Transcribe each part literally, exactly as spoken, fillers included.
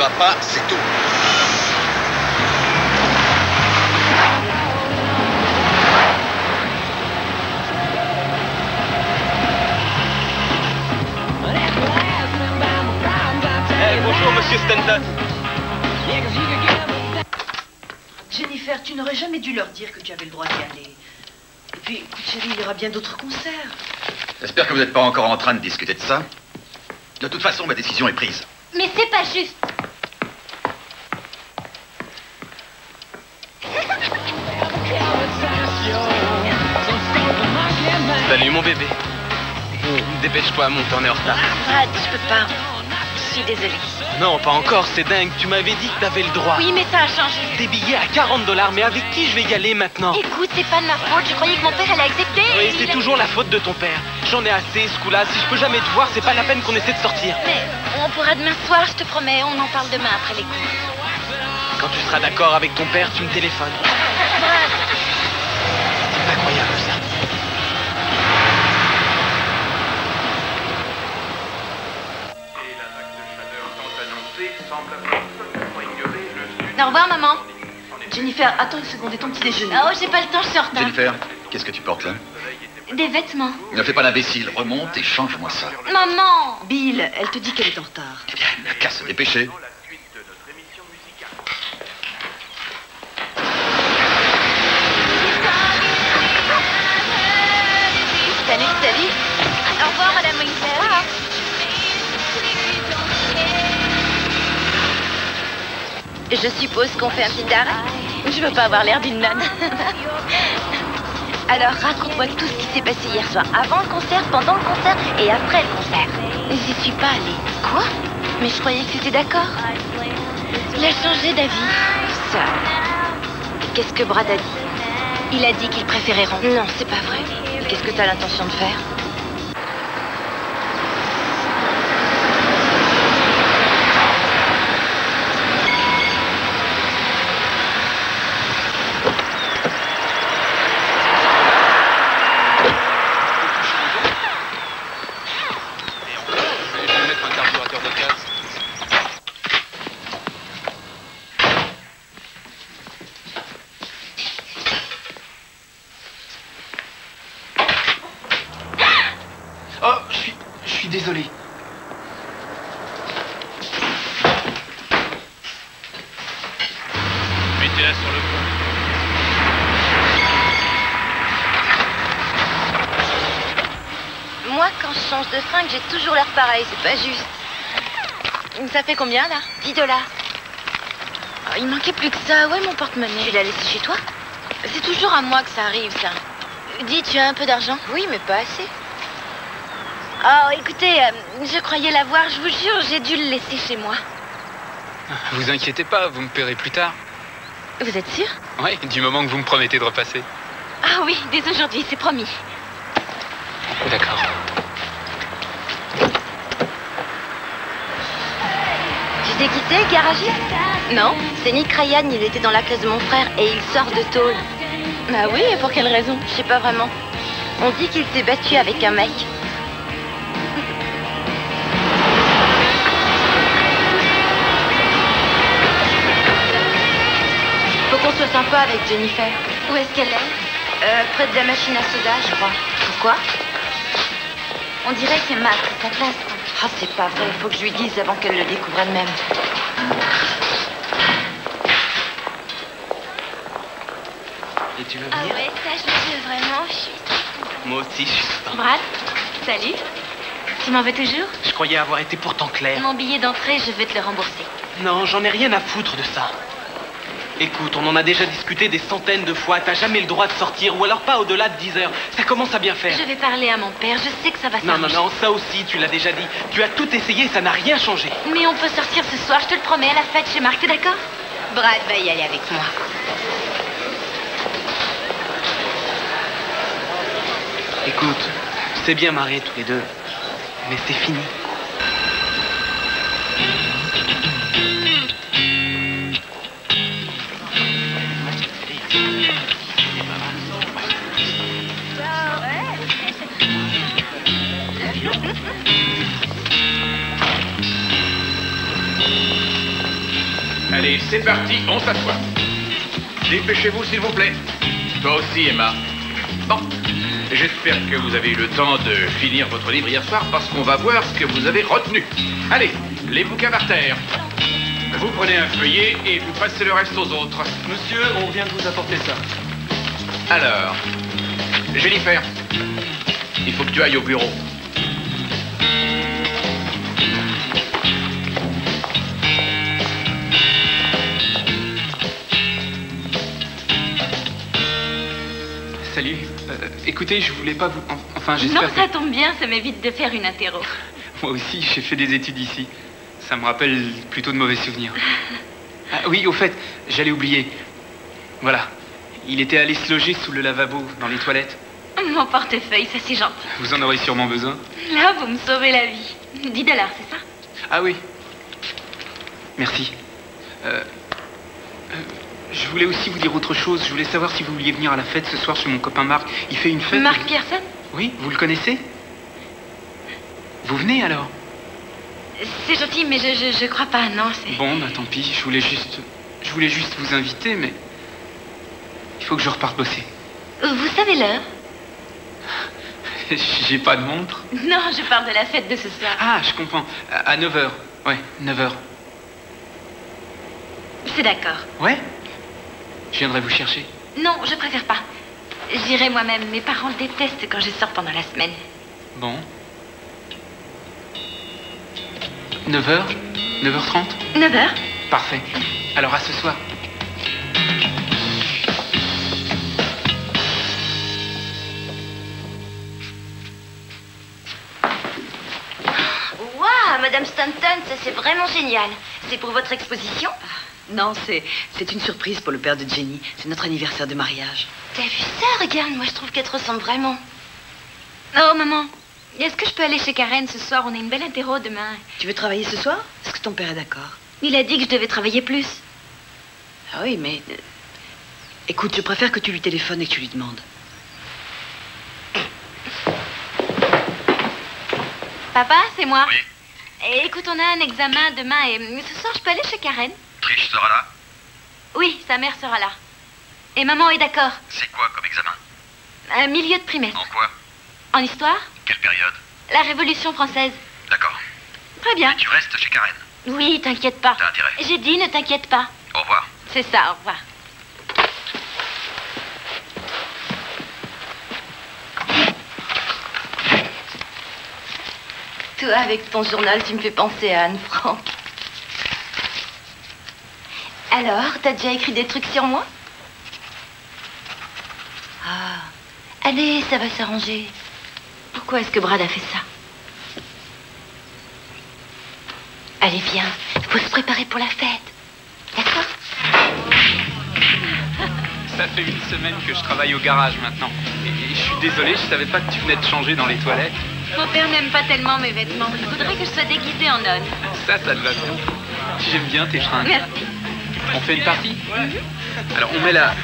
va pas, c'est tout. Hey, bonjour, monsieur Stendhal. Jennifer, tu n'aurais jamais dû leur dire que tu avais le droit d'y aller. Et puis, écoute chérie, il y aura bien d'autres concerts. J'espère que vous n'êtes pas encore en train de discuter de ça. De toute façon, ma décision est prise. Mais c'est pas juste. Salut mon bébé. Dépêche-toi, mon temps est en retard. Brad, je peux pas. Je suis désolée. Non, pas encore, c'est dingue. Tu m'avais dit que t'avais le droit. Oui, mais ça a changé. Des billets à quarante dollars, mais avec qui je vais y aller maintenant? Écoute, c'est pas de ma faute. Je croyais que mon père allait accepter. Oui, c'est toujours la faute de ton père. J'en ai assez ce coup-là. Si je peux jamais te voir, c'est pas la peine qu'on essaie de sortir. Mais on pourra demain soir, je te promets. On en parle demain après les cours. Quand tu seras d'accord avec ton père, tu me téléphones. C'est incroyable ça. Au revoir, maman. Jennifer, attends une seconde, et ton petit déjeuner? Oh, j'ai pas le temps, je sors tard. Jennifer, qu'est-ce que tu portes là? Des vêtements. Ne fais pas l'imbécile, remonte et change-moi ça. Maman! Bill, elle te dit qu'elle est en retard. Eh bien, elle n'a qu'à se dépêcher. Salut, salut. Au revoir, madame Winkler. Je suppose qu'on fait un petit arrêt. Je veux pas avoir l'air d'une nonne. Alors raconte-moi tout ce qui s'est passé hier soir. Avant le concert, pendant le concert et après le concert. J'y suis pas allée. Quoi? Mais je croyais que c'était d'accord. Il a changé d'avis. Ça. Qu'est-ce que Brad a dit? Il a dit qu'il préférait rentrer. Non, c'est pas vrai. Qu'est-ce que t'as l'intention de faire? J'ai toujours l'air pareil, c'est pas juste. Ça fait combien, là? dix dollars. Oh, il manquait plus que ça. Ouais, mon porte-monnaie. Tu l'as laissé chez toi? C'est toujours à moi que ça arrive, ça. Dis, tu as un peu d'argent? Oui, mais pas assez. Oh, écoutez, euh, je croyais l'avoir, je vous jure, j'ai dû le laisser chez moi. Vous inquiétez pas, vous me paierez plus tard. Vous êtes sûr? Oui, du moment que vous me promettez de repasser. Ah oui, dès aujourd'hui, c'est promis. D'accord. T'es quitté, garagiste? Non, c'est Nick Ryan, il était dans la classe de mon frère et il sort de tôle. Bah oui, et pour quelle raison? Je sais pas vraiment. On dit qu'il s'est battu avec un mec. Faut qu'on soit sympa avec Jennifer. Où est-ce qu'elle est? Qu est euh, près de la machine à soda, je crois. Pourquoi? On dirait que c'est Marc, c'est sa place. Ah, oh, c'est pas vrai, il faut que je lui dise avant qu'elle le découvre elle-même. Et tu veux venir? Ah ouais, ça je veux vraiment, je suis très contente. Moi aussi, je suis contente. Brad, salut. Tu m'en veux toujours? Je croyais avoir été pourtant clair. Mon billet d'entrée, je vais te le rembourser. Non, j'en ai rien à foutre de ça. Écoute, on en a déjà discuté des centaines de fois. T'as jamais le droit de sortir, ou alors pas au-delà de dix heures. Ça commence à bien faire. Je vais parler à mon père, je sais que ça va s'arranger. Non, non, non, ça aussi, tu l'as déjà dit. Tu as tout essayé, ça n'a rien changé. Mais on peut sortir ce soir, je te le promets, à la fête chez Marc, t'es d'accord? Brad va y aller avec moi. Écoute, c'est bien marré tous les deux, mais c'est fini. Allez, c'est parti, on s'assoit. Dépêchez-vous, s'il vous plaît. Toi aussi, Emma. Bon, j'espère que vous avez eu le temps de finir votre livre hier soir parce qu'on va voir ce que vous avez retenu. Allez, les bouquins par terre. Vous prenez un feuillet et vous passez le reste aux autres. Monsieur, on vient de vous apporter ça. Alors, Jennifer, il faut que tu ailles au bureau. Salut. Euh, écoutez, je voulais pas vous... Enfin, j'espère... Non, ça que... tombe bien, ça m'évite de faire une interro. Moi aussi, j'ai fait des études ici. Ça me rappelle plutôt de mauvais souvenirs. Ah, oui, au fait, j'allais oublier. Voilà. Il était allé se loger sous le lavabo, dans les toilettes. Mon portefeuille, ça c'est gentil. Vous en aurez sûrement besoin. Là, vous me sauvez la vie. dix dollars, c'est ça? Ah oui. Merci. Euh... euh... Je voulais aussi vous dire autre chose. Je voulais savoir si vous vouliez venir à la fête ce soir chez mon copain Marc. Il fait une fête... Marc Pearson? Oui, vous le connaissez? Vous venez alors? C'est gentil, mais je, je, je crois pas, non, c'est... Bon, bah tant pis, je voulais juste... Je voulais juste vous inviter, mais... Il faut que je reparte bosser. Vous savez l'heure? J'ai pas de montre. Non, je parle de la fête de ce soir. Ah, je comprends. À neuf heures. Ouais, neuf heures. C'est d'accord. Ouais? Je viendrai vous chercher. Non, je préfère pas. J'irai moi-même. Mes parents détestent quand je sors pendant la semaine. Bon. neuf heures? neuf heures trente? neuf heures. Parfait. Alors à ce soir. Waouh, Madame Stanton, ça c'est vraiment génial. C'est pour votre exposition? Non, c'est une surprise pour le père de Jenny. C'est notre anniversaire de mariage. T'as vu ça? Regarde, moi je trouve qu'elle te ressemble vraiment. Oh, maman, est-ce que je peux aller chez Karen ce soir? On a une belle interro demain. Tu veux travailler ce soir? Est-ce que ton père est d'accord? Il a dit que je devais travailler plus. Ah oui, mais... Euh, écoute, je préfère que tu lui téléphones et que tu lui demandes. Papa, c'est moi. Oui. Et, écoute, on a un examen demain et ce soir, je peux aller chez Karen? Trish sera là? Oui, sa mère sera là. Et maman est d'accord. C'est quoi comme examen? Un milieu de trimestre. En quoi? En histoire. Quelle période? La Révolution française. D'accord. Très bien. Et tu restes chez Karen? Oui, t'inquiète pas. T'as intérêt. J'ai dit, ne t'inquiète pas. Au revoir. C'est ça, au revoir. Toi, avec ton journal, tu me fais penser à Anne Frank. Alors, t'as déjà écrit des trucs sur moi? Ah, allez, ça va s'arranger. Pourquoi est-ce que Brad a fait ça? Allez, viens, faut se préparer pour la fête. D'accord? Ça fait une semaine que je travaille au garage maintenant. Et, et je suis désolé, je savais pas que tu venais de changer dans les toilettes. Mon père n'aime pas tellement mes vêtements. Je voudrais que je sois déguisée en nonne. Ça, ça te va bien. J'aime bien tes fringues. Merci. On fait une partie? Mm-hmm. Alors on met la,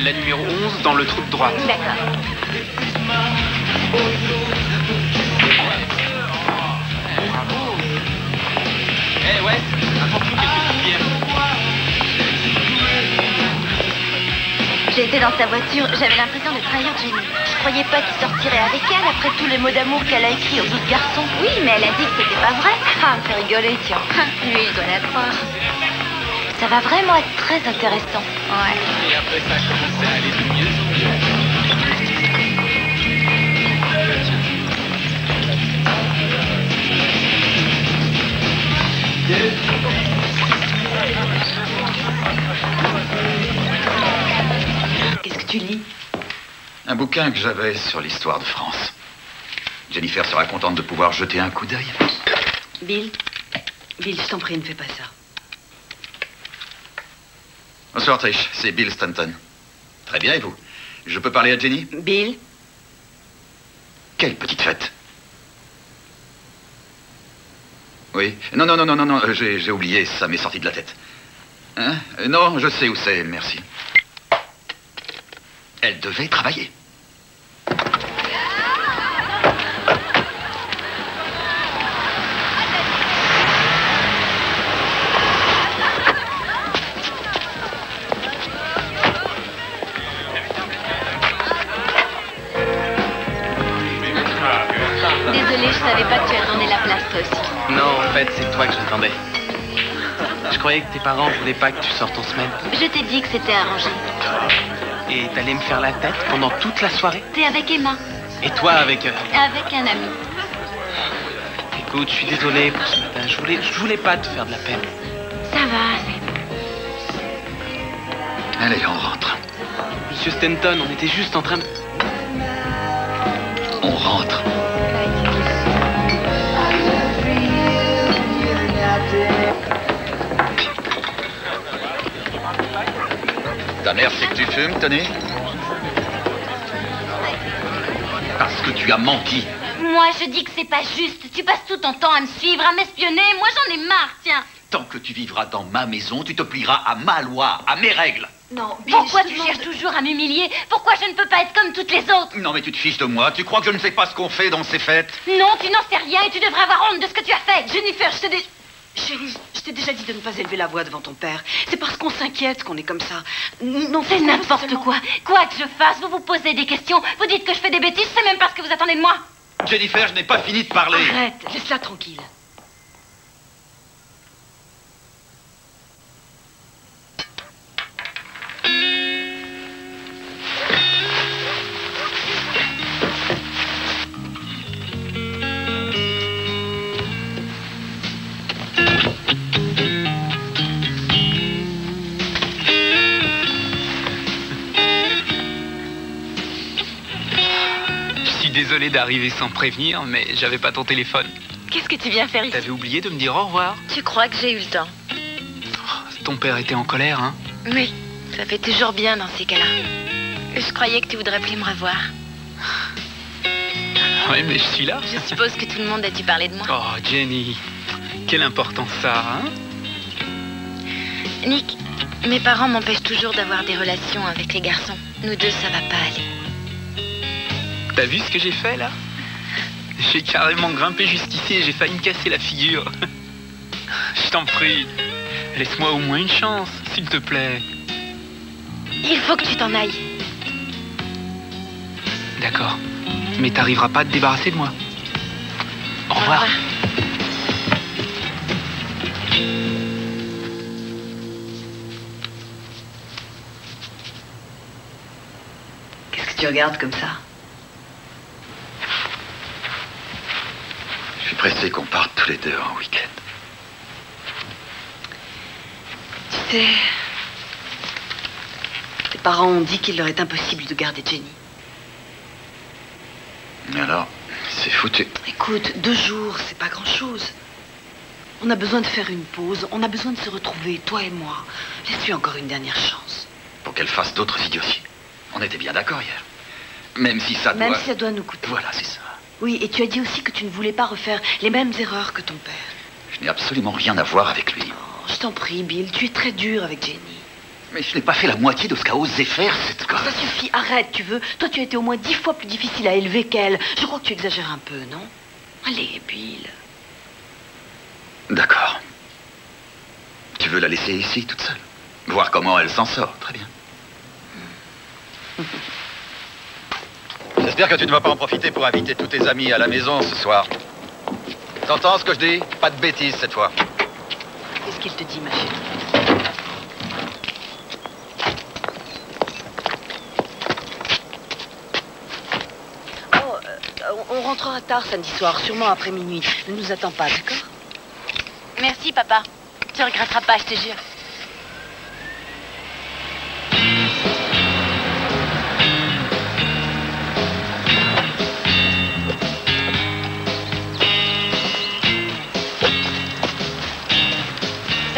la numéro onze dans le trou de droite. D'accord. Eh ouais, attends-nous quelques millièmes. J'ai été dans sa voiture, j'avais l'impression de trahir Jenny. Je croyais pas qu'il sortirait avec elle après tous les mots d'amour qu'elle a écrits aux autres garçons. Oui, mais elle a dit que c'était pas vrai. Ah, me fait rigoler, tiens. Lui, il doit la croire. Ça va vraiment être très intéressant. Ouais. Et après ça, commence à aller de mieux en mieux. Qu'est-ce que tu lis? Un bouquin que j'avais sur l'histoire de France. Jennifer sera contente de pouvoir jeter un coup d'œil. Bill, Bill, je t'en prie, ne fais pas ça. Bonsoir Trish, c'est Bill Stanton. Très bien, et vous? Je peux parler à Jenny? Bill? Quelle petite fête? Oui. Non, non, non, non, non, non, j'ai oublié, ça m'est sorti de la tête. Hein? Non, je sais où c'est, merci. Elle devait travailler. sympa. Désolée, je savais pas que tu attendais la place, toi aussi. Non, en fait, c'est toi que j'attendais. Je croyais que tes parents voulaient pas que tu sortes en semaine. Je t'ai dit que c'était arrangé. Et t'allais me faire la tête pendant toute la soirée? T'es avec Emma. Et toi avec... Euh... Avec un ami. Écoute, je suis désolée pour ce matin. Je voulais, je voulais pas te faire de la peine. Ça va, allez. Allez, on rentre. Monsieur Stanton, on était juste en train de... On rentre. Ta mère sait que tu fumes, Tony? Parce que tu as menti. Moi, je dis que c'est pas juste. Tu passes tout ton temps à me suivre, à m'espionner. Moi, j'en ai marre, tiens. Tant que tu vivras dans ma maison, tu te plieras à ma loi, à mes règles. Non, mais pourquoi tu cherches toujours à m'humilier? Pourquoi je ne peux pas être comme toutes les autres? Non, mais tu te fiches de moi. Tu crois que je ne sais pas ce qu'on fait dans ces fêtes? Non, tu n'en sais rien et tu devrais avoir honte de ce que tu as fait. Jennifer, je t'ai déjà... Chérie, je t'ai déjà dit de ne pas élever la voix devant ton père. C'est parce qu'on s'inquiète qu'on est comme ça. Non, c'est n'importe quoi. Quoi que je fasse, vous vous posez des questions, vous dites que je fais des bêtises, c'est même pas ce que vous attendez de moi. Jennifer, je n'ai pas fini de parler. Arrête, laisse-la tranquille. Désolé d'arriver sans prévenir, mais j'avais pas ton téléphone. Qu'est-ce que tu viens faire ici? T'avais oublié de me dire au revoir. Tu crois que j'ai eu le temps? Oh, ton père était en colère, hein? Oui, ça fait toujours bien dans ces cas-là. Je croyais que tu voudrais plus me revoir. Ouais, mais je suis là. Je suppose que tout le monde a dû parler de moi. Oh, Jenny, quelle importance ça, hein? Nick, mes parents m'empêchent toujours d'avoir des relations avec les garçons. Nous deux, ça va pas aller. T'as vu ce que j'ai fait, là? J'ai carrément grimpé jusqu'ici et j'ai failli me casser la figure. Je t'en prie, laisse-moi au moins une chance, s'il te plaît. Il faut que tu t'en ailles. D'accord, mais t'arriveras pas à te débarrasser de moi. Au revoir. Au revoir. Qu'est-ce que tu regardes comme ça? Je suis pressé qu'on parte tous les deux en week-end. Tu sais, tes parents ont dit qu'il leur est impossible de garder Jenny. Alors, c'est foutu. Écoute, deux jours, c'est pas grand-chose. On a besoin de faire une pause, on a besoin de se retrouver, toi et moi. Laisse-lui encore une dernière chance. Pour qu'elle fasse d'autres idioties. On était bien d'accord hier. Même si ça doit... Même si ça doit nous coûter. Voilà, c'est ça. Oui, et tu as dit aussi que tu ne voulais pas refaire les mêmes erreurs que ton père. Je n'ai absolument rien à voir avec lui. Oh, je t'en prie, Bill, tu es très dur avec Jenny. Mais je n'ai pas fait la moitié de ce qu'a osé faire, cette gosse. Ça suffit, arrête, tu veux. Toi, tu as été au moins dix fois plus difficile à élever qu'elle. Je crois que tu exagères un peu, non? Allez, Bill. D'accord. Tu veux la laisser ici, toute seule? Voir comment elle s'en sort, très bien. Mmh. J'espère que tu ne vas pas en profiter pour inviter tous tes amis à la maison ce soir. T'entends ce que je dis? Pas de bêtises cette fois. Qu'est-ce qu'il te dit, ma chérie? Oh, euh, on rentrera tard samedi soir, sûrement après minuit. Ne nous attends pas, d'accord? Merci, papa. Tu regretteras pas, je te jure.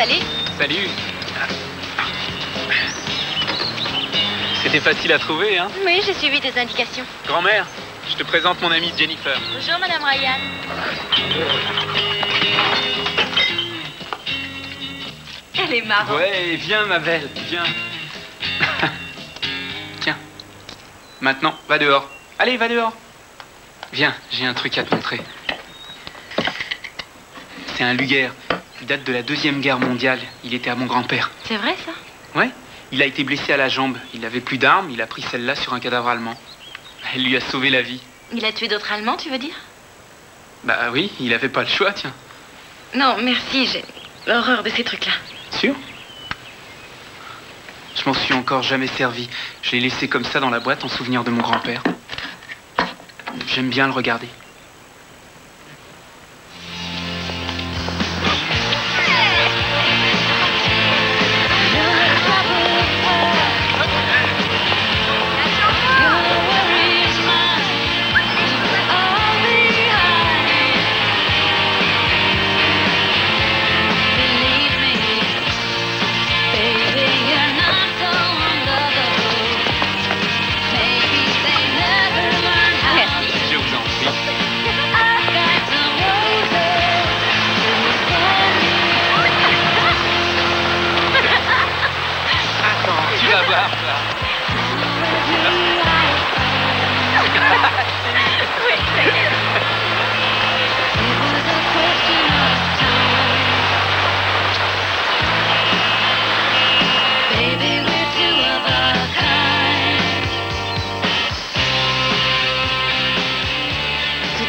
Salut. Salut. C'était facile à trouver, hein? Oui, j'ai suivi tes indications. Grand-mère, je te présente mon amie Jennifer. Bonjour, Madame Ryan. Elle est marrante. Ouais, viens, ma belle, viens. Tiens, maintenant, va dehors. Allez, va dehors. Viens, j'ai un truc à te montrer. C'est un Luger. Il date de la Deuxième Guerre mondiale. Il était à mon grand-père. C'est vrai, ça? Ouais. Il a été blessé à la jambe. Il n'avait plus d'armes. Il a pris celle-là sur un cadavre allemand. Elle lui a sauvé la vie. Il a tué d'autres Allemands, tu veux dire? Bah oui, il avait pas le choix, tiens. Non, merci, j'ai l'horreur de ces trucs-là. Sûr ? Je m'en suis encore jamais servi. Je l'ai laissé comme ça dans la boîte en souvenir de mon grand-père. J'aime bien le regarder.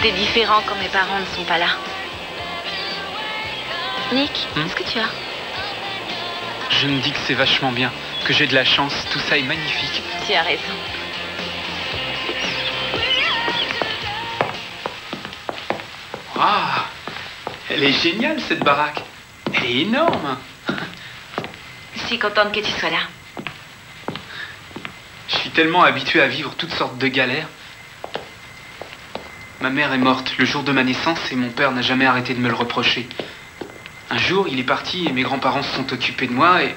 C'est différent quand mes parents ne sont pas là. Nick, hmm? Qu'est-ce que tu as? Je me dis que c'est vachement bien, que j'ai de la chance, tout ça est magnifique. Tu as raison. Waouh! Elle est géniale cette baraque. Elle est énorme. Je suis contente que tu sois là. Je suis tellement habituée à vivre toutes sortes de galères. Ma mère est morte le jour de ma naissance et mon père n'a jamais arrêté de me le reprocher. Un jour, il est parti et mes grands-parents se sont occupés de moi et...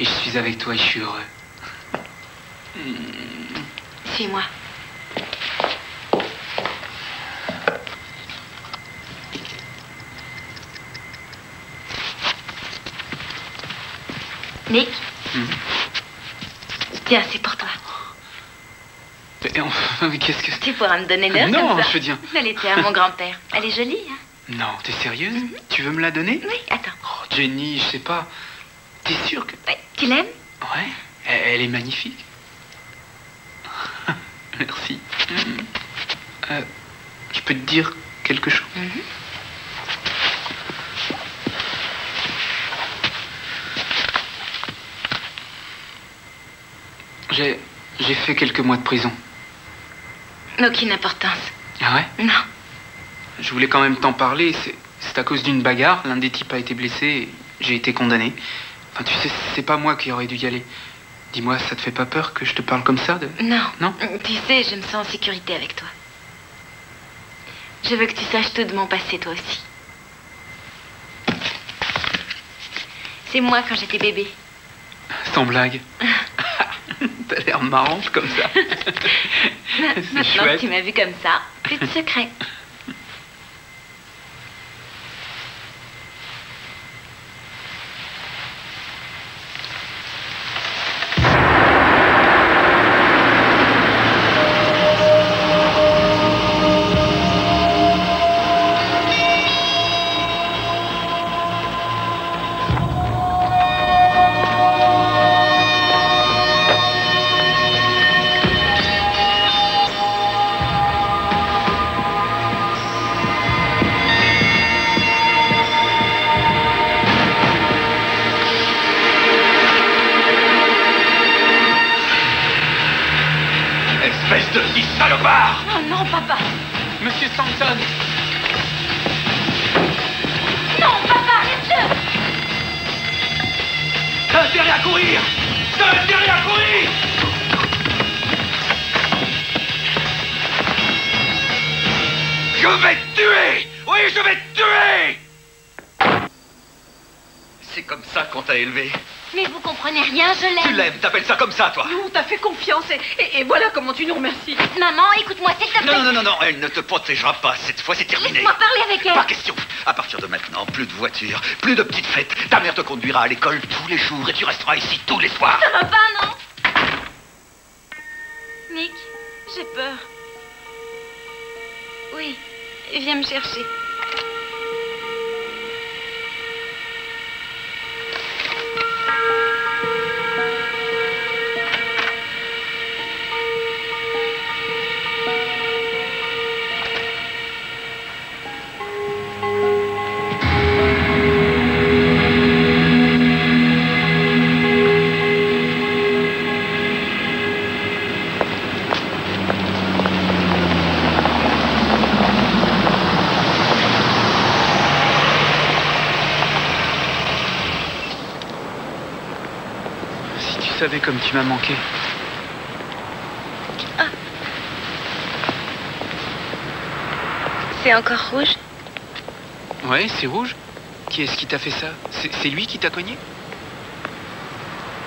et je suis avec toi et je suis heureux. Suis-moi. Nick. Mmh. Tiens, c'est pour toi. Mais enfin, mais qu'est-ce que c'est? Tu pourras me donner l'heure comme ça. Non, je veux dire... Elle était à mon grand-père. Elle est jolie, hein? Non, t'es sérieuse? Mm-hmm. Tu veux me la donner? Oui, attends. Oh, Jenny, je sais pas. T'es sûre que... Ouais, tu l'aimes? Ouais, elle, elle est magnifique. Merci. Mm-hmm. euh, je peux te dire quelque chose? Mm-hmm. J'ai... J'ai fait quelques mois de prison. Aucune importance. Ah ouais? Non. Je voulais quand même t'en parler. C'est à cause d'une bagarre. L'un des types a été blessé et j'ai été condamné. Enfin, tu sais, c'est pas moi qui aurais dû y aller. Dis-moi, ça te fait pas peur que je te parle comme ça de... Non. Non? Tu sais, je me sens en sécurité avec toi. Je veux que tu saches tout de mon passé, toi aussi. C'est moi quand j'étais bébé. Sans blague. T'as l'air marrante comme ça. Maintenant chouette. Que tu m'as vu comme ça, plus de secret. Tu nous remercies. Maman, écoute-moi, s'il te plaît. Non, non, non, non, elle ne te protégera pas. Cette fois, c'est terminé. Laisse-moi parler avec elle. Pas question. À partir de maintenant, plus de voiture, plus de petites fêtes. Ta mère te conduira à l'école tous les jours et tu resteras ici tous les soirs. Ça va pas, non? Nick, j'ai peur. Oui, viens me chercher. tu savais comme tu m'as manqué. Ah. C'est encore rouge? Ouais, c'est rouge. Qui est-ce qui t'a fait ça? C'est lui qui t'a cogné?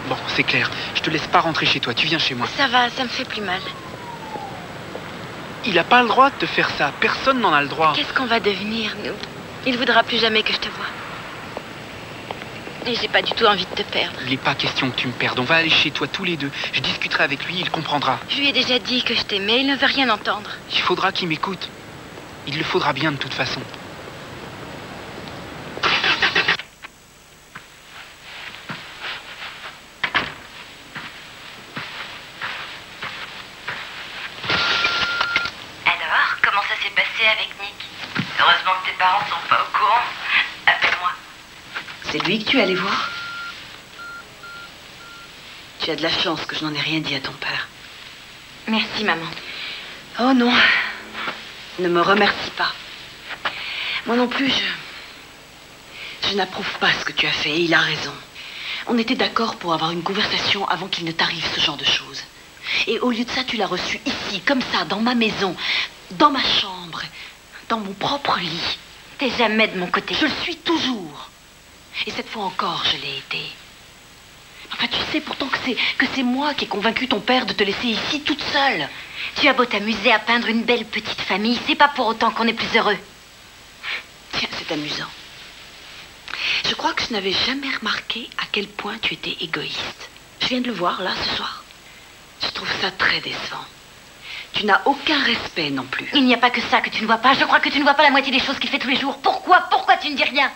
Bon, c'est clair. Je te laisse pas rentrer chez toi. Tu viens chez moi. Ça va, ça me fait plus mal. Il a pas le droit de te faire ça. Personne n'en a le droit. Qu'est-ce qu'on va devenir, nous? Il voudra plus jamais que je te vois. Et j'ai pas du tout envie de te perdre. Il n'est pas question que tu me perdes. On va aller chez toi tous les deux. Je discuterai avec lui, il comprendra. Je lui ai déjà dit que je t'aimais, il ne veut rien entendre. Il faudra qu'il m'écoute. Il le faudra bien de toute façon. Avec Nick. Heureusement que tes parents sont pas au courant. Appelle-moi. C'est lui que tu es allé voir? Tu as de la chance que je n'en ai rien dit à ton père. Merci, maman. Oh non. Ne me remercie pas. Moi non plus, je... Je n'approuve pas ce que tu as fait et il a raison. On était d'accord pour avoir une conversation avant qu'il ne t'arrive ce genre de choses. Et au lieu de ça, tu l'as reçu ici, comme ça, dans ma maison, dans ma chambre, dans mon propre lit. T'es jamais de mon côté. Je le suis toujours. Et cette fois encore, je l'ai été. Enfin, tu sais pourtant que c'est que c'est moi qui ai convaincu ton père de te laisser ici toute seule. Tu as beau t'amuser à peindre une belle petite famille, c'est pas pour autant qu'on est plus heureux. Tiens, c'est amusant. Je crois que je n'avais jamais remarqué à quel point tu étais égoïste. Je viens de le voir, là, ce soir. Je trouve ça très décevant. Tu n'as aucun respect non plus. Il n'y a pas que ça que tu ne vois pas. Je crois que tu ne vois pas la moitié des choses qu'il fait tous les jours. Pourquoi? Pourquoi tu ne dis rien?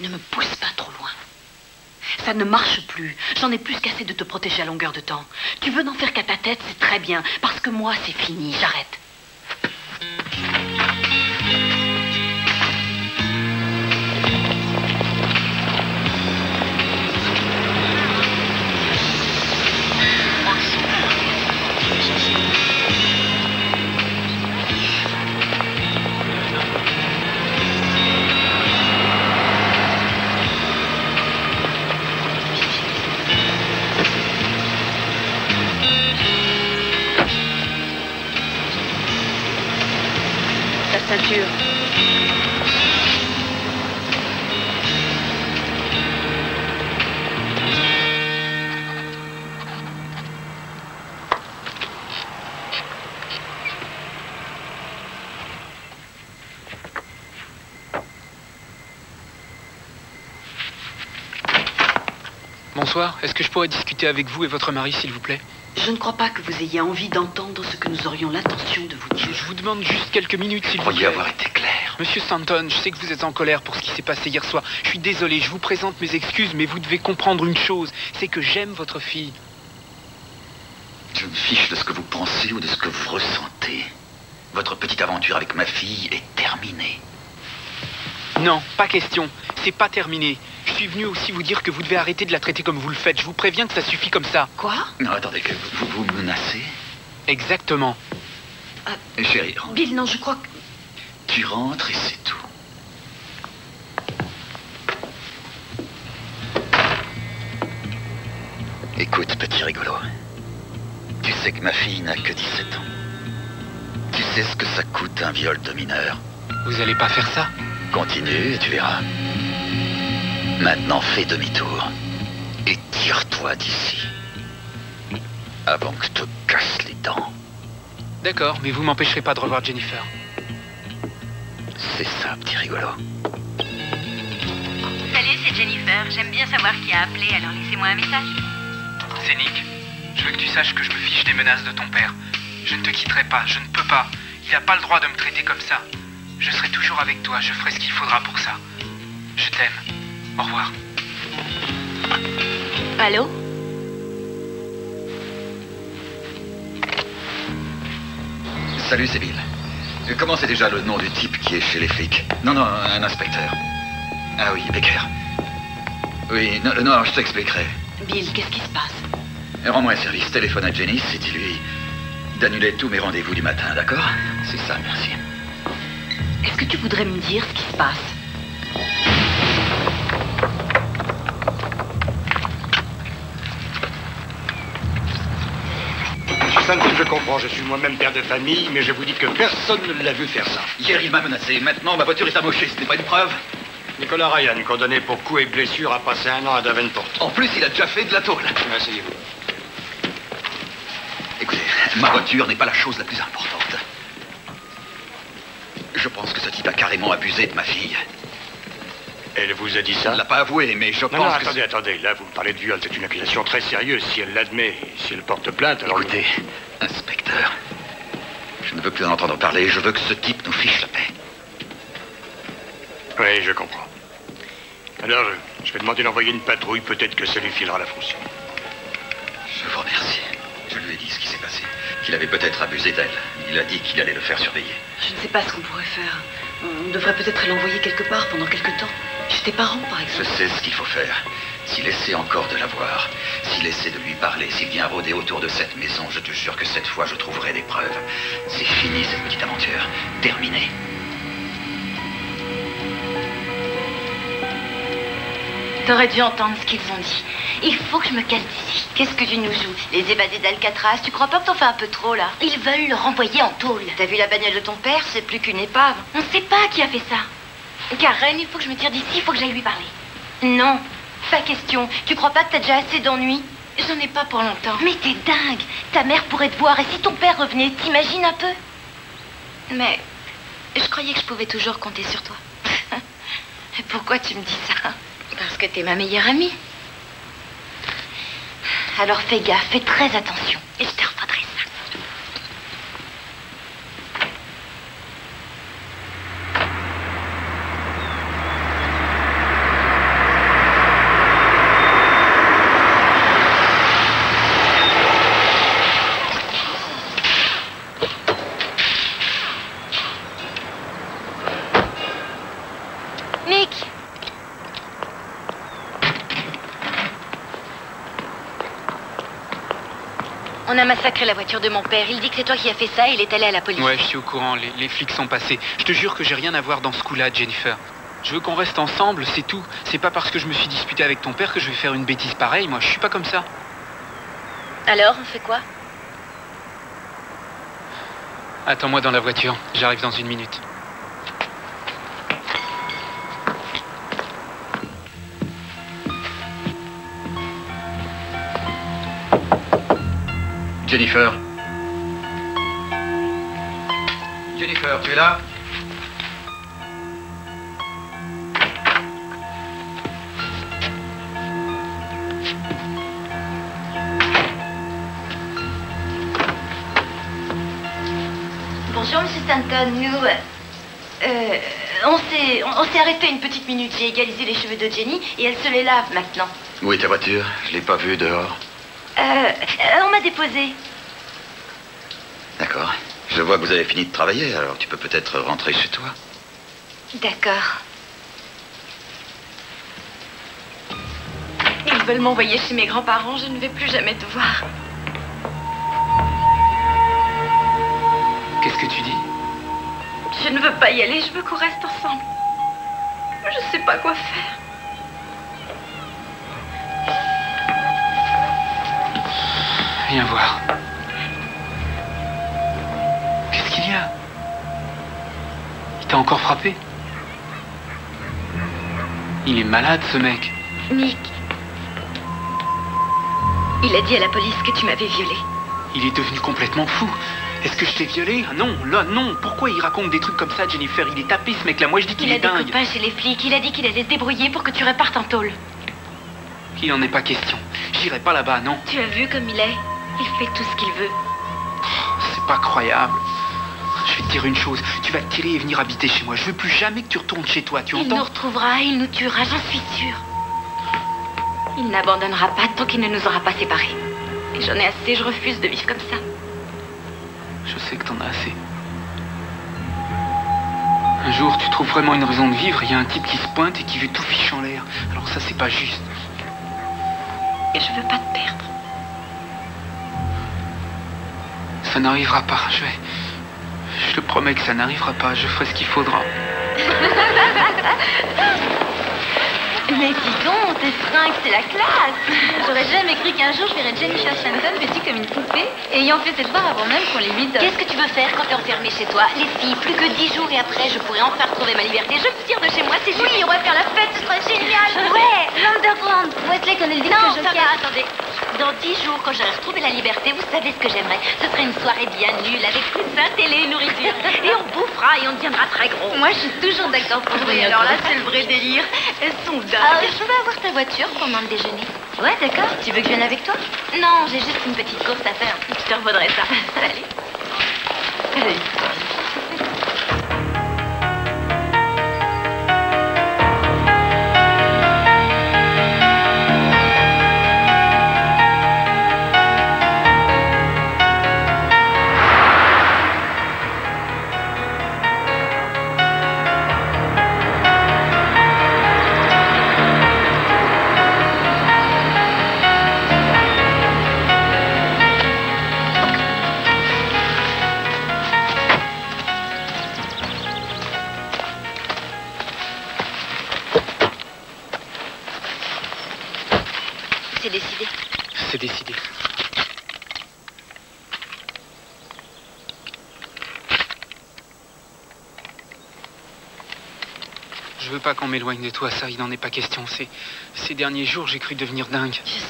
Ne me pousse pas trop loin. Ça ne marche plus. J'en ai plus qu'assez de te protéger à longueur de temps. Tu veux n'en faire qu'à ta tête, c'est très bien. Parce que moi, c'est fini. J'arrête. Bonsoir, est-ce que je pourrais discuter avec vous et votre mari, s'il vous plaît? Je ne crois pas que vous ayez envie d'entendre ce que nous aurions l'intention de vous dire. Je vous demande juste quelques minutes, s'il vous plaît. Vous croyez avoir été clair. Monsieur Stanton, je sais que vous êtes en colère pour ce qui s'est passé hier soir. Je suis désolé, je vous présente mes excuses, mais vous devez comprendre une chose, c'est que j'aime votre fille. Je me fiche de ce que vous pensez ou de ce que vous ressentez. Votre petite aventure avec ma fille est terminée. Non, pas question. C'est pas terminé. Je suis venu aussi vous dire que vous devez arrêter de la traiter comme vous le faites. Je vous préviens que ça suffit comme ça. Quoi? Non, attendez, que vous vous menacez? Exactement. Euh, Chérie. Bill, non, je crois que... Tu rentres et c'est tout. Écoute, petit rigolo. Tu sais que ma fille n'a que dix-sept ans. Tu sais ce que ça coûte un viol de mineur. Vous allez pas faire ça? Continue et tu verras. Maintenant, fais demi-tour et tire-toi d'ici, avant que je te casse les dents. D'accord, mais vous m'empêcherez pas de revoir Jennifer. C'est ça, petit rigolo. Salut, c'est Jennifer. J'aime bien savoir qui a appelé, alors laissez-moi un message. C'est Nick. Je veux que tu saches que je me fiche des menaces de ton père. Je ne te quitterai pas, je ne peux pas. Il n'a pas le droit de me traiter comme ça. Je serai toujours avec toi, je ferai ce qu'il faudra pour ça. Je t'aime. Au revoir. Allô? Salut, c'est Bill. Comment c'est déjà le nom du type qui est chez les flics? Non, non, un inspecteur. Ah oui, Becker. Oui, non, non, je t'expliquerai. Bill, qu'est-ce qui se passe? Rends-moi un service. Téléphone à Janice et dis-lui d'annuler tous mes rendez-vous du matin, d'accord? C'est ça, merci. Est-ce que tu voudrais me dire ce qui se passe? instinctif, je comprends. Je suis moi-même père de famille, mais je vous dis que personne ne l'a vu faire ça. Hier, il m'a menacé. Maintenant, ma voiture est amochée. Ce n'est pas une preuve. Nicolas Ryan, condamné pour coups et blessures, a passé un an à Davenport. En plus, il a déjà fait de la tôle. Asseyez-vous. Écoutez, ma voiture n'est pas la chose la plus importante. Je pense que ce type a carrément abusé de ma fille. Elle vous a dit ça? Elle ne l'a pas avoué, mais je non, pense non, que... attendez, attendez. Là, vous me parlez de viol. C'est une accusation très sérieuse. Si elle l'admet, si elle porte plainte, alors... Écoutez, inspecteur, je ne veux plus en entendre parler. Je veux que ce type nous fiche la paix. Oui, je comprends. Alors, je vais demander d'envoyer une patrouille. Peut-être que ça lui filera la fonction. Je vous remercie. Je lui ai dit ce qui s'est passé. Qu'il avait peut-être abusé d'elle. Il a dit qu'il allait le faire surveiller. Je ne sais pas ce qu'on pourrait faire. On devrait peut-être l'envoyer quelque part pendant quelque temps. Chez tes parents, par exemple. Je sais ce qu'il faut faire. S'il essaie encore de la voir, s'il essaie de lui parler, s'il vient rôder autour de cette maison, je te jure que cette fois, je trouverai des preuves. C'est fini, cette petite aventure. Terminée. T'aurais dû entendre ce qu'ils ont dit. Il faut que je me calme d'ici. Qu'est-ce que tu nous joues? Les évadés d'Alcatraz, tu crois pas que t'en fais un peu trop, là? Ils veulent le renvoyer en tôle. T'as vu la bagnole de ton père? C'est plus qu'une épave. On ne sait pas qui a fait ça. Karen, il faut que je me tire d'ici, il faut que j'aille lui parler. Non, pas question. Tu crois pas que t'as déjà assez d'ennuis? J'en ai pas pour longtemps. Mais t'es dingue. Ta mère pourrait te voir, et si ton père revenait, t'imagines un peu? Mais je croyais que je pouvais toujours compter sur toi. Pourquoi tu me dis ça? Parce que t'es ma meilleure amie. Alors fais gaffe, fais très attention. Et je te reprendrai ça. On a massacré la voiture de mon père. Il dit que c'est toi qui as fait ça et il est allé à la police. Ouais, je suis au courant. Les, les flics sont passés. Je te jure que j'ai rien à voir dans ce coup-là, Jennifer. Je veux qu'on reste ensemble, c'est tout. C'est pas parce que je me suis disputée avec ton père que je vais faire une bêtise pareille. Moi, je suis pas comme ça. Alors, on fait quoi? Attends-moi dans la voiture. J'arrive dans une minute. Jennifer. Jennifer, tu es là? Bonjour, monsieur Stanton. Nous, euh, on s'est on, on s'est arrêté une petite minute. J'ai égalisé les cheveux de Jenny et elle se les lave maintenant. Où est ta voiture? Je l'ai pas vue dehors. Euh, euh, on m'a déposé. D'accord. Je vois que vous avez fini de travailler, alors tu peux peut-être rentrer chez toi. D'accord. Ils veulent m'envoyer chez mes grands-parents, je ne vais plus jamais te voir. Qu'est-ce que tu dis? Je ne veux pas y aller, je veux qu'on reste ensemble. Je ne sais pas quoi faire. Viens voir. Qu'est-ce qu'il y a? Il t'a encore frappé? Il est malade, ce mec. Nick. Il a dit à la police que tu m'avais violée. Il est devenu complètement fou. Est-ce que je t'ai violée? Non, là, non. Pourquoi il raconte des trucs comme ça, Jennifer? Il est tapé, ce mec-là. Moi, je dis qu'il est dingue. Il a des copains chez les flics. Il a dit qu'il allait se débrouiller pour que tu repartes en tôle. Il n'en est pas question. J'irai pas là-bas, non. Tu as vu comme il est? Il fait tout ce qu'il veut. C'est pas croyable. Je vais te dire une chose. Tu vas te tirer et venir habiter chez moi. Je veux plus jamais que tu retournes chez toi, tu entends? Il nous retrouvera, il nous tuera, j'en suis sûre. Il n'abandonnera pas tant qu'il ne nous aura pas séparés. Et j'en ai assez, je refuse de vivre comme ça. Je sais que t'en as assez. Un jour, tu trouves vraiment une raison de vivre et il y a un type qui se pointe et qui veut tout fiche en l'air. Alors ça, c'est pas juste. Et je veux pas te perdre. Ça n'arrivera pas, je vais... Je te promets que ça n'arrivera pas, je ferai ce qu'il faudra. Mais dis donc, tes fringues, c'est la classe. J'aurais jamais cru qu'un jour je verrais Jennifer Shenton petite comme une poupée, ayant fait ses devoirs avant même qu'on les lui donne. Qu'est-ce que tu veux faire quand t'es enfermée chez toi? Les filles, plus que dix jours et après, je pourrais enfin retrouver ma liberté. Je vous tire de chez moi, c'est juste. Oui, on va faire la fête, ce serait génial. Ouais, l'underground. Wesley connaît le dîner de Joker. Non, ça va, attendez. Dans dix jours, quand j'aurai retrouvé la liberté, vous savez ce que j'aimerais. Ce serait une soirée bien nulle, avec coussin, télé, nourriture. Et on bouffera et on deviendra très gros. Moi, je suis toujours d'accord pour vous. Oui, alors là, c'est le vrai délire. Elles sont dingues. Ah, je veux avoir ta voiture pendant le déjeuner. Ouais, d'accord. Tu veux que je vienne avec toi? Non, j'ai juste une petite course à faire. Je te revaudrai ça. Allez. Allez. Décidé. Je veux pas qu'on m'éloigne de toi, ça, il n'en est pas question. Ces, ces derniers jours, j'ai cru devenir dingue. Je sais.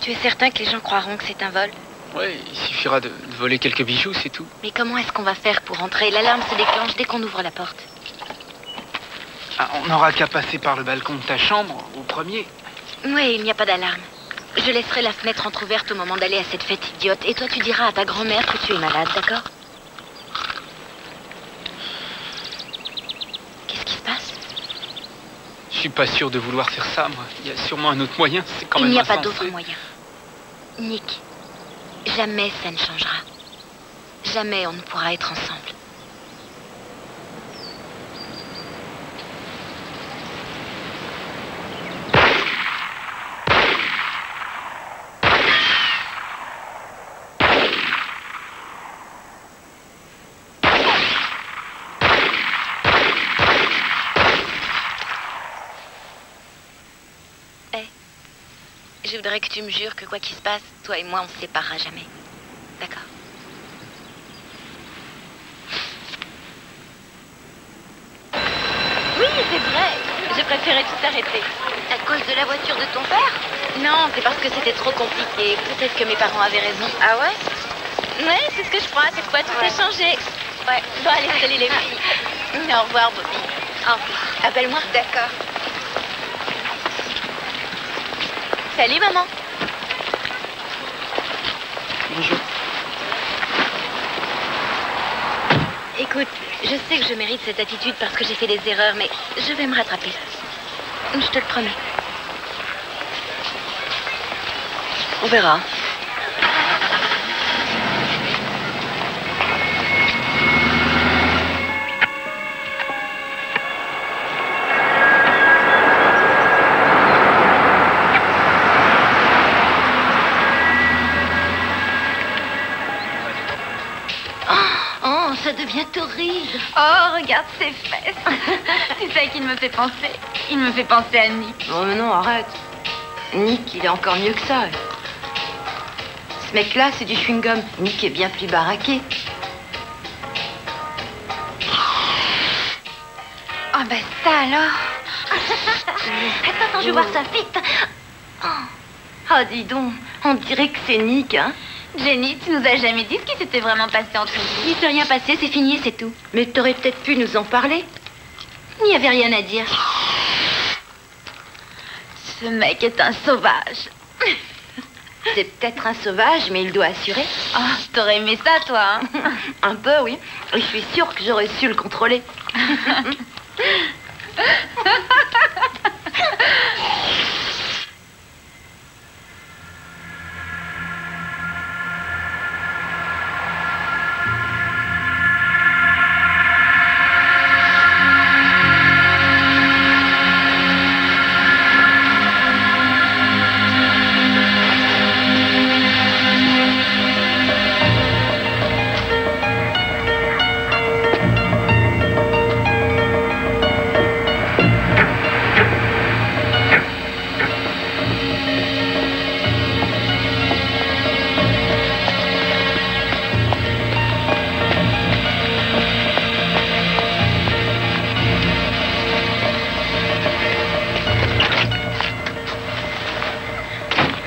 Tu es certain que les gens croiront que c'est un vol? Ouais, il suffira de, de voler quelques bijoux, c'est tout. Mais comment est-ce qu'on va faire pour rentrer? L'alarme se déclenche dès qu'on ouvre la porte. Ah, on n'aura qu'à passer par le balcon de ta chambre, au premier. Oui, il n'y a pas d'alarme. Je laisserai la fenêtre entrouverte au moment d'aller à cette fête idiote. Et toi, tu diras à ta grand-mère que tu es malade, d'accord? Qu'est-ce qui se passe? Je suis pas sûr de vouloir faire ça, moi. Il y a sûrement un autre moyen, c'est quand même insensé. Il n'y a pas d'autre moyen. Nick, jamais ça ne changera. Jamais on ne pourra être ensemble. Je voudrais que tu me jures que quoi qu'il se passe, toi et moi, on se séparera jamais. D'accord? Oui, c'est vrai. J'ai préféré tout arrêter. À cause de la voiture de ton père? Non, c'est parce que c'était trop compliqué. Peut-être que mes parents avaient raison. Ah ouais? Ouais, c'est ce que je crois. C'est quoi? Tout a changé. Ouais. Bon, allez, salut les filles. Au revoir, Bobby. Au revoir. Appelle-moi. D'accord. Salut, maman. Bonjour. Écoute, je sais que je mérite cette attitude parce que j'ai fait des erreurs, mais je vais me rattraper. Je te le promets. On verra. Oh, regarde ses fesses. C'est ça qui me fait penser. Il me fait penser à Nick. Oh, mais non, arrête. Nick, il est encore mieux que ça. Ce mec-là, c'est du chewing-gum. Nick est bien plus baraqué. Oh, ben ça alors. Attends, attends, je vais voir ça vite. Oh. Oh, dis donc, on dirait que c'est Nick, hein. Jenny, tu nous as jamais dit ce qui s'était vraiment passé entre nous. Il s'est rien passé, c'est fini, c'est tout. Mais t'aurais peut-être pu nous en parler. Il n'y avait rien à dire. Ce mec est un sauvage. C'est peut-être un sauvage, mais il doit assurer. Oh, t'aurais aimé ça, toi, hein? Un peu, oui. Je suis sûre que j'aurais su le contrôler.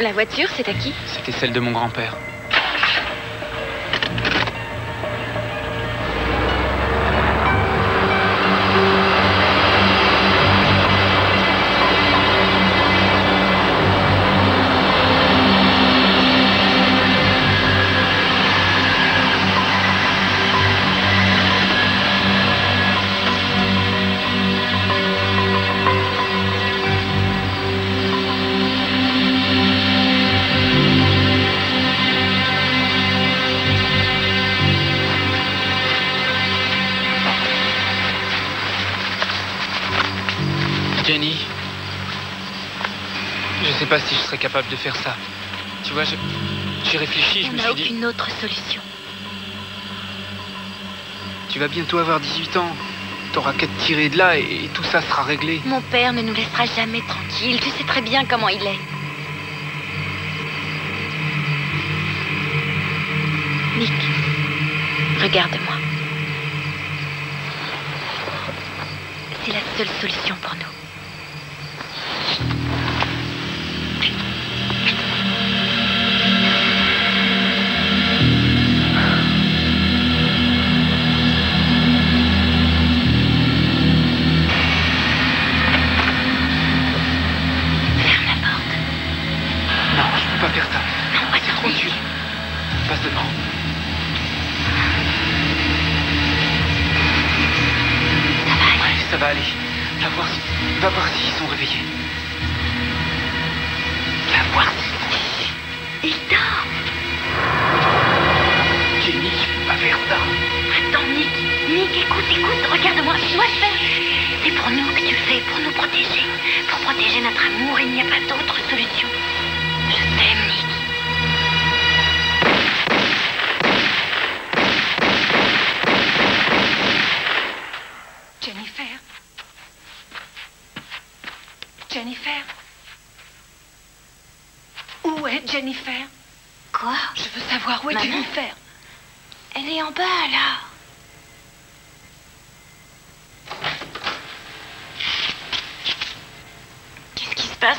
La voiture, c'est à qui? C'était celle de mon grand-père. Je sais pas si je serais capable de faire ça. Tu vois, je, j'ai réfléchi, je me suis dit... On n'a aucune autre solution. Tu vas bientôt avoir dix-huit ans. T'auras qu'à te tirer de là et, et tout ça sera réglé. Mon père ne nous laissera jamais tranquille. Tu sais très bien comment il est. Nick, regarde-moi. C'est la seule solution pour nous.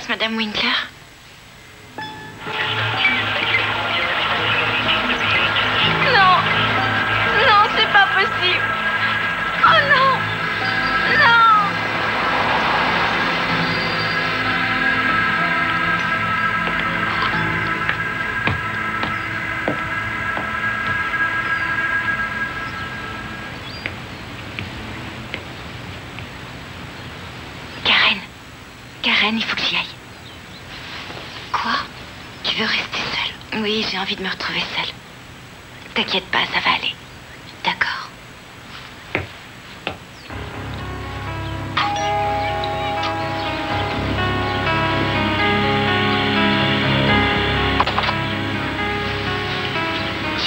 Madame Winkler. Non, non, c'est pas possible. Oh non, non. Karen, Karen, il faut que j'y aille. Je veux rester seule. Oui, j'ai envie de me retrouver seule. T'inquiète pas, ça va aller. D'accord.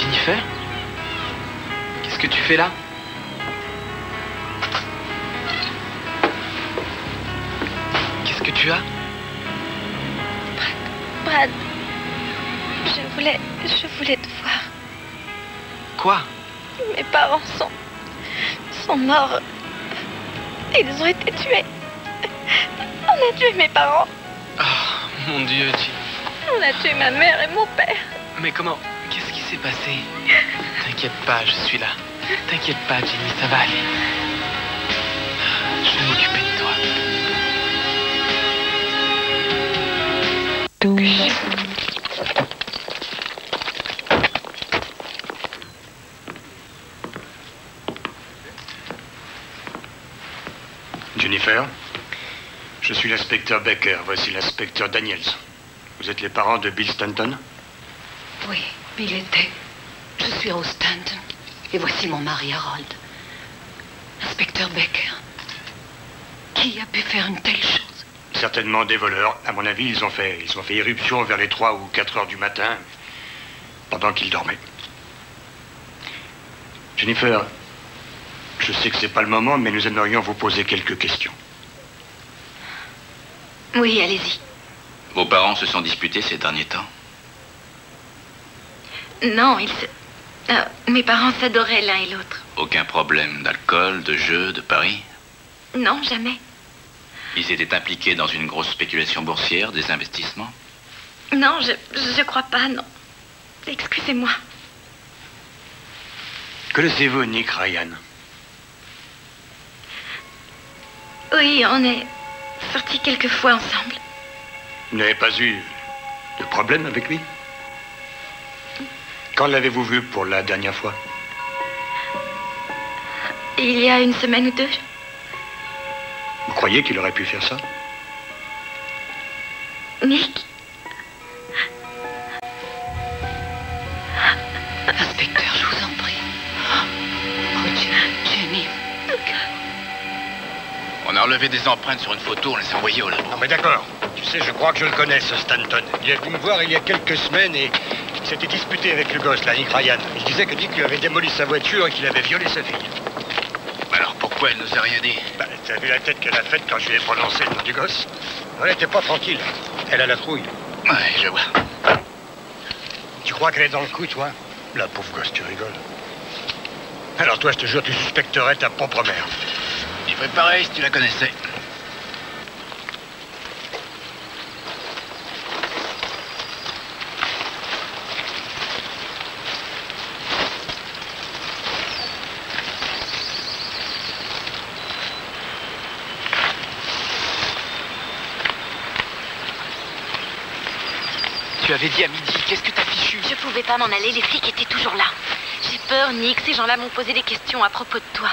Jennifer? Qu'est-ce que tu fais là? Qu'est-ce que tu as? Brad. Je voulais, je voulais te voir. Quoi? Mes parents sont, sont morts. Ils ont été tués. On a tué mes parents. Oh, mon Dieu, tu... On a tué ma mère et mon père. Mais comment? Qu'est-ce qui s'est passé? T'inquiète pas, je suis là. T'inquiète pas, Jenny, ça va aller. Je vais m'occuper de toi. Douche. Jennifer, je suis l'inspecteur Becker. Voici l'inspecteur Daniels. Vous êtes les parents de Bill Stanton? Oui, Bill était. Je suis Rose Stanton. Et voici mon mari Harold. Inspecteur Becker, qui a pu faire une telle chose? Certainement des voleurs. À mon avis, ils ont fait, ils ont fait irruption vers les trois ou quatre heures du matin, pendant qu'ils dormaient. Jennifer... Je sais que c'est pas le moment, mais nous aimerions vous poser quelques questions. Oui, allez-y. Vos parents se sont disputés ces derniers temps? Non, ils se... Euh, mes parents s'adoraient l'un et l'autre. Aucun problème d'alcool, de jeu, de paris? Non, jamais. Ils étaient impliqués dans une grosse spéculation boursière, des investissements? Non, je, je crois pas, non. Excusez-moi. Connaissez-vous Nick Ryan? Oui, on est sortis quelques fois ensemble. Vous n'avez pas eu de problème avec lui? Quand l'avez-vous vu pour la dernière fois? Il y a une semaine ou deux. Vous croyez qu'il aurait pu faire ça? Nick? Inspecteur, je vous en prie. Oh, Dieu, Jenny. On a enlevé des empreintes sur une photo, on les a envoyées au labo. Non mais d'accord, tu sais, je crois que je le connais, ce Stanton. Il est venu me voir il y a quelques semaines et il s'était disputé avec le gosse, là, Nick Ryan. Il disait que Nick lui avait démoli sa voiture et qu'il avait violé sa fille. Alors pourquoi elle nous a rien dit? Bah, t'as vu la tête qu'elle a faite quand je lui ai prononcé le nom du gosse? Elle n'était pas tranquille. Elle a la trouille. Ouais, je vois. Tu crois qu'elle est dans le coup, toi? La pauvre gosse, tu rigoles. Alors toi, je te jure, tu suspecterais ta propre mère. Tu ferais pareil si tu la connaissais. Tu avais dit à midi, qu'est-ce que t'as fichu? Je pouvais pas m'en aller, les flics étaient toujours là. J'ai peur, Nick, ces gens-là m'ont posé des questions à propos de toi.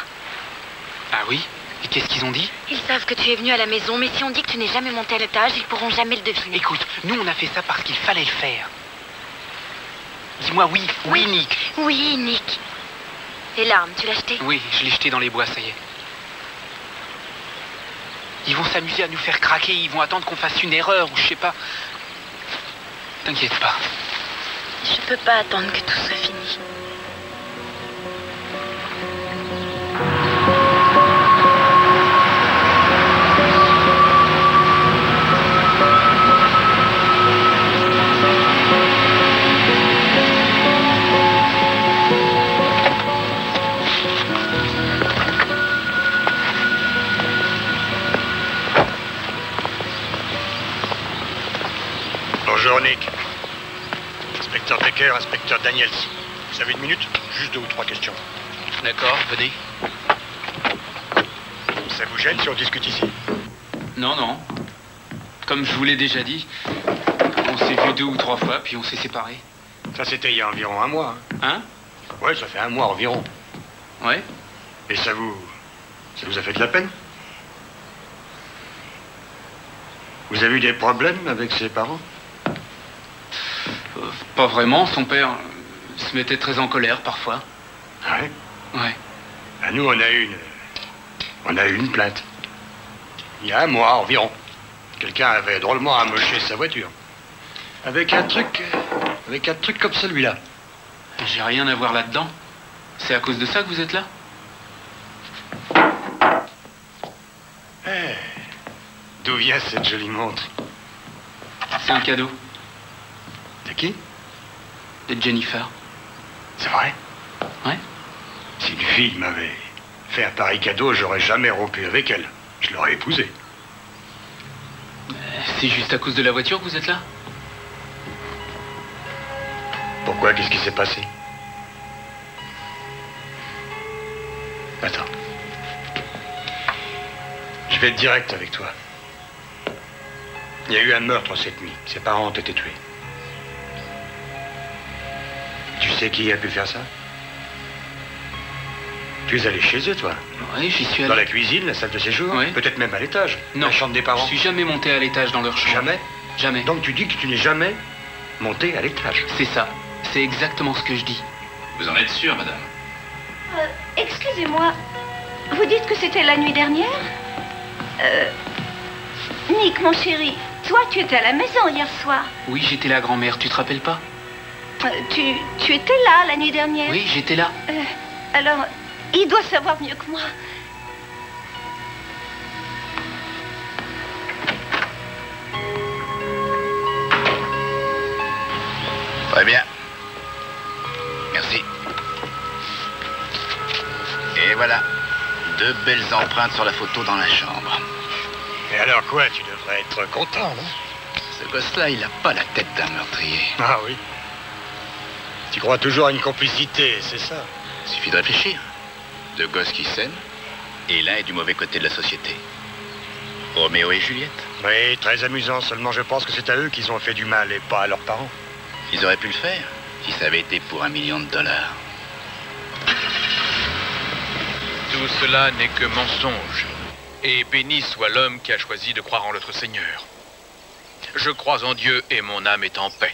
Ah oui? Et qu'est-ce qu'ils ont dit? Ils savent que tu es venu à la maison, mais si on dit que tu n'es jamais monté à l'étage, ils pourront jamais le deviner. Écoute, nous on a fait ça parce qu'il fallait le faire. Dis-moi oui, oui, oui Nick. Oui, Nick. Et l'arme, tu l'as jetée? Oui, je l'ai jetée dans les bois, ça y est. Ils vont s'amuser à nous faire craquer, ils vont attendre qu'on fasse une erreur, ou je sais pas... T'inquiète pas. Je peux pas attendre que tout soit fini. Bonjour Nick. Inspecteur Becker, inspecteur Daniels. Vous avez une minute? Juste deux ou trois questions. D'accord, venez. Ça vous gêne si on discute ici? Non, non. Comme je vous l'ai déjà dit, on s'est vu deux ou trois fois, puis on s'est séparés. Ça, c'était il y a environ un mois. Hein? Hein? Ouais, ça fait un mois environ. Ouais. Et ça vous... ça vous a fait de la peine? Vous avez eu des problèmes avec ses parents? Pas vraiment, son père se mettait très en colère parfois. Ah ouais? Ouais. Ben nous, on a eu une... on a eu une plainte. Il y a un mois environ. Quelqu'un avait drôlement amoché sa voiture. Avec un truc... avec un truc comme celui-là. J'ai rien à voir là-dedans. C'est à cause de ça que vous êtes là? Eh... d'où vient cette jolie montre? C'est un cadeau. De qui? De Jennifer. C'est vrai? Ouais. Si une fille m'avait fait un pareil cadeau, j'aurais jamais rompu avec elle. Je l'aurais épousée. Euh, c'est juste à cause de la voiture que vous êtes là? Pourquoi? Qu'est-ce qui s'est passé? Attends. Je vais être direct avec toi. Il y a eu un meurtre cette nuit. Ses parents ont été tués. Tu sais qui a pu faire ça? Tu es allé chez eux, toi? Oui, j'y suis allé. Dans la cuisine, la salle de séjour? Oui. Peut-être même à l'étage? Non. La chambre des parents? Je suis jamais monté à l'étage dans leur chambre. Jamais? Jamais. Donc tu dis que tu n'es jamais monté à l'étage? C'est ça. C'est exactement ce que je dis. Vous en êtes sûre, madame? Euh, excusez-moi. Vous dites que c'était la nuit dernière? Euh... Nick, mon chéri, toi, tu étais à la maison hier soir. Oui, j'étais la grand-mère. Tu te rappelles pas? Euh, tu, tu étais là la nuit dernière? Oui, j'étais là. Euh, alors, il doit savoir mieux que moi. Très bien. Merci. Et voilà. Deux belles empreintes sur la photo dans la chambre. Et alors quoi? Tu devrais être content, non? Ce gosse-là, il n'a pas la tête d'un meurtrier. Ah oui? Tu crois toujours à une complicité, c'est ça? Il suffit de réfléchir. Deux gosses qui s'aiment, et l'un est du mauvais côté de la société. Roméo et Juliette. Oui, très amusant, seulement je pense que c'est à eux qu'ils ont fait du mal et pas à leurs parents. Ils auraient pu le faire, si ça avait été pour un million de dollars. Tout cela n'est que mensonge. Et béni soit l'homme qui a choisi de croire en notre Seigneur. Je crois en Dieu et mon âme est en paix.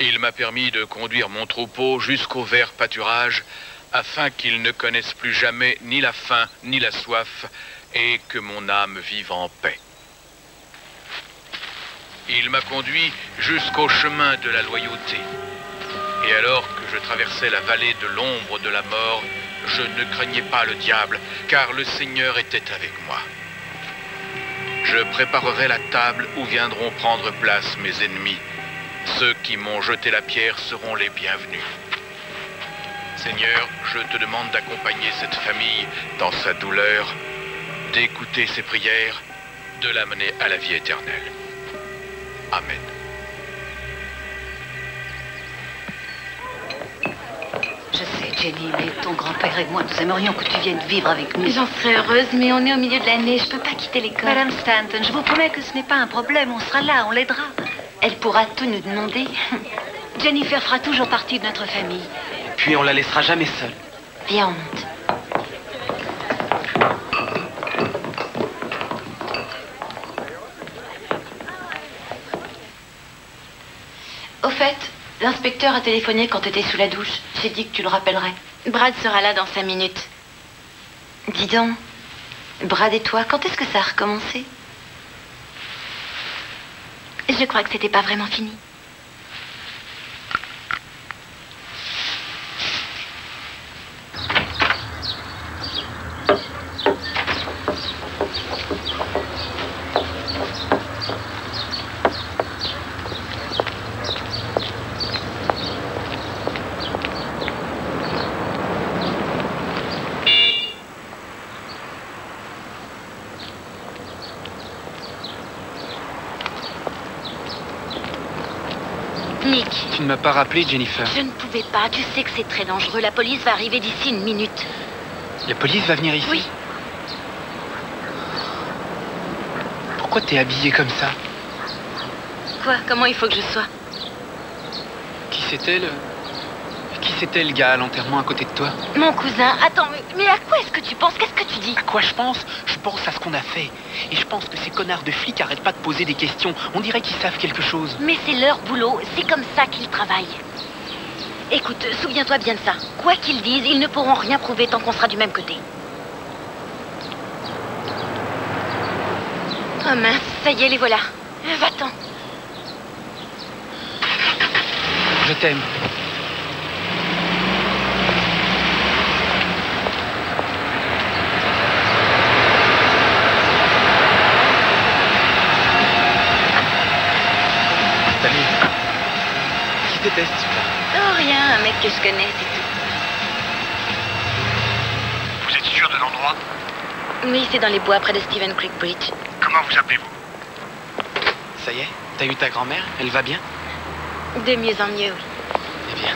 Il m'a permis de conduire mon troupeau jusqu'au vert pâturage, afin qu'ils ne connaissent plus jamais ni la faim ni la soif, et que mon âme vive en paix. Il m'a conduit jusqu'au chemin de la loyauté. Et alors que je traversais la vallée de l'ombre de la mort, je ne craignais pas le diable, car le Seigneur était avec moi. Je préparerai la table où viendront prendre place mes ennemis. Ceux qui m'ont jeté la pierre seront les bienvenus. Seigneur, je te demande d'accompagner cette famille dans sa douleur, d'écouter ses prières, de l'amener à la vie éternelle. Amen. Je sais, Jenny, mais ton grand-père et moi, nous aimerions que tu viennes vivre avec nous. J'en serais heureuse, mais on est au milieu de l'année, je ne peux pas quitter l'école. Madame Stanton, je vous promets que ce n'est pas un problème, on sera là, on l'aidera. Elle pourra tout nous demander. Jennifer fera toujours partie de notre famille. Puis on la laissera jamais seule. Viens, on monte. Au fait, l'inspecteur a téléphoné quand tu étais sous la douche. J'ai dit que tu le rappellerais. Brad sera là dans cinq minutes. Dis donc, Brad et toi, quand est-ce que ça a recommencé? Je crois que c'était pas vraiment fini. Tu ne m'as pas rappelé, Jennifer. Je ne pouvais pas. Tu sais que c'est très dangereux. La police va arriver d'ici une minute. La police va venir ici? Oui. Pourquoi t'es habillée comme ça? Quoi? Comment il faut que je sois? Qui c'était le... Qui c'était le gars à l'enterrement à côté de toi? Mon cousin. Attends, mais, mais à quoi est-ce que tu penses? Qu'est-ce que tu dis? À quoi je pense? Je pense à ce qu'on a fait. Et je pense que ces connards de flics arrêtent pas de poser des questions. On dirait qu'ils savent quelque chose. Mais c'est leur boulot. C'est comme ça qu'ils travaillent. Écoute, souviens-toi bien de ça. Quoi qu'ils disent, ils ne pourront rien prouver tant qu'on sera du même côté. Oh mince, ça y est, les voilà. Va-t'en. Je t'aime. Oh, rien, un mec que je connais, c'est tout. Vous êtes sûr de l'endroit? Oui, c'est dans les bois, près de Stephen Creek Bridge. Comment vous appelez-vous? Ça y est, t'as eu ta grand-mère? Elle va bien? De mieux en mieux, oui. Eh bien.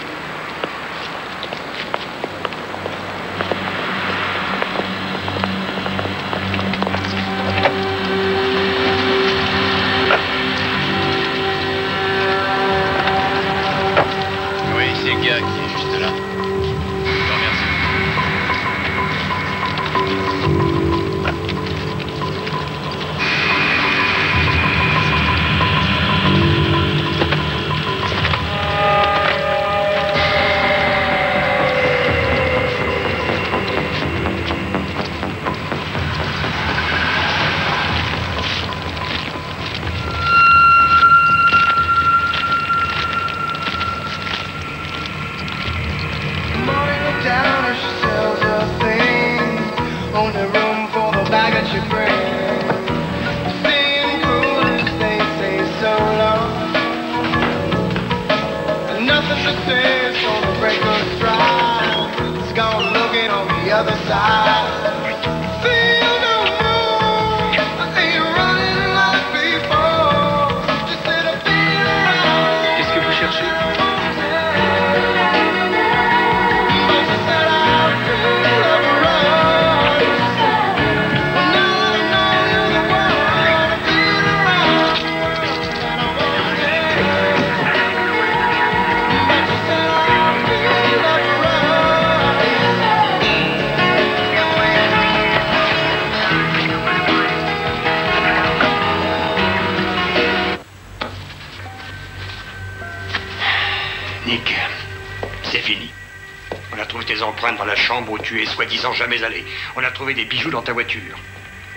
rejoindre la chambre où tu es soi-disant jamais allé. On a trouvé des bijoux dans ta voiture.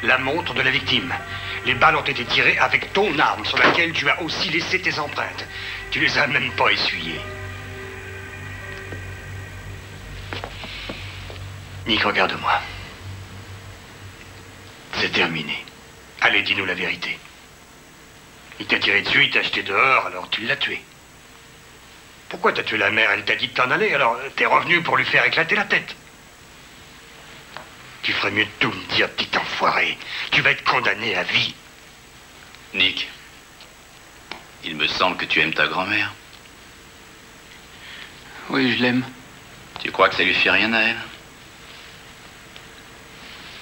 La montre de la victime. Les balles ont été tirées avec ton arme sur laquelle tu as aussi laissé tes empreintes. Tu les as même pas essuyées. Nick, regarde-moi. C'est terminé. Allez, dis-nous la vérité. Il t'a tiré dessus, il t'a jeté dehors, alors tu l'as tué. Pourquoi t'as tué la mère? Elle t'a dit de t'en aller, alors t'es revenu pour lui faire éclater la tête. Tu ferais mieux de tout me dire, petit enfoiré. Tu vas être condamné à vie. Nick, il me semble que tu aimes ta grand-mère. Oui, je l'aime. Tu crois que ça lui fait rien à elle?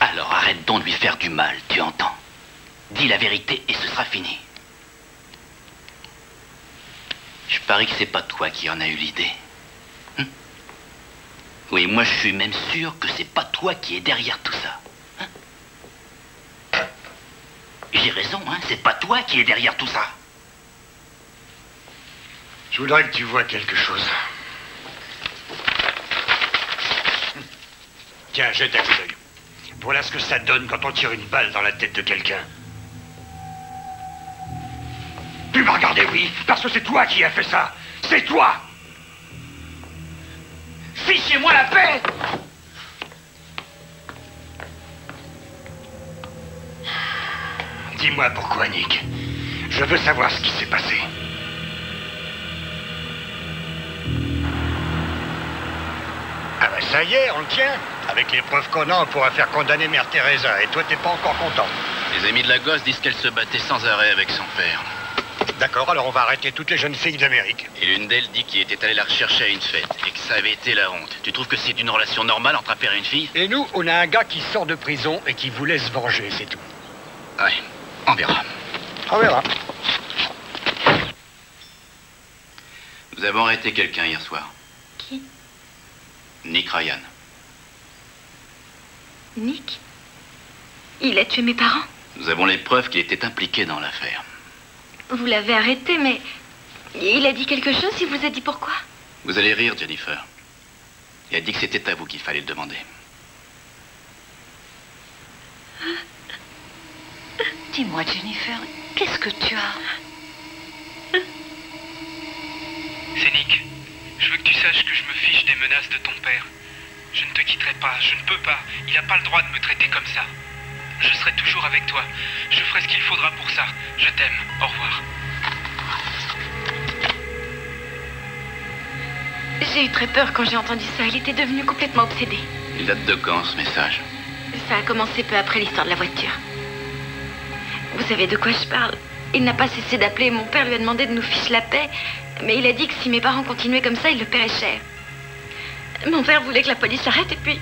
Alors arrête donc de lui faire du mal, tu entends? Dis la vérité et ce sera fini. Je parie que c'est pas toi qui en as eu l'idée. Hein? Oui, moi je suis même sûr que c'est pas toi qui es derrière tout ça. Hein? J'ai raison, hein? C'est pas toi qui es derrière tout ça. Je voudrais que tu vois quelque chose. Tiens, jette un coup d'œil. Voilà ce que ça donne quand on tire une balle dans la tête de quelqu'un. Tu m'as regardé, oui, parce que c'est toi qui as fait ça. C'est toi. Fichez-moi la paix. Dis-moi pourquoi, Nick. Je veux savoir ce qui s'est passé. Ah bah ça y est, on le tient. Avec les preuves qu'on a, on pourra faire condamner Mère Teresa. Et toi, t'es pas encore content. Les amis de la gosse disent qu'elle se battait sans arrêt avec son père. D'accord, alors on va arrêter toutes les jeunes filles d'Amérique. Et l'une d'elles dit qu'il était allé la rechercher à une fête et que ça avait été la honte. Tu trouves que c'est une relation normale entre un père et une fille? Et nous, on a un gars qui sort de prison et qui vous laisse venger, c'est tout. Ouais, on verra. On verra. Nous avons arrêté quelqu'un hier soir. Qui? Nick Ryan. Nick? Il a tué mes parents? Nous avons les preuves qu'il était impliqué dans l'affaire. Vous l'avez arrêté, mais il a dit quelque chose, il vous a dit pourquoi? Vous allez rire, Jennifer. Il a dit que c'était à vous qu'il fallait le demander. Dis-moi, Jennifer, qu'est-ce que tu as? C'est Nick. Je veux que tu saches que je me fiche des menaces de ton père. Je ne te quitterai pas, je ne peux pas. Il n'a pas le droit de me traiter comme ça. Je serai toujours avec toi. Je ferai ce qu'il faudra pour ça. Je t'aime. Au revoir. J'ai eu très peur quand j'ai entendu ça. Il était devenu complètement obsédé. Il date de quand, ce message? Ça a commencé peu après l'histoire de la voiture. Vous savez de quoi je parle. Il n'a pas cessé d'appeler. Mon père lui a demandé de nous fiche la paix. Mais il a dit que si mes parents continuaient comme ça, il le paierait cher. Mon père voulait que la police arrête et puis...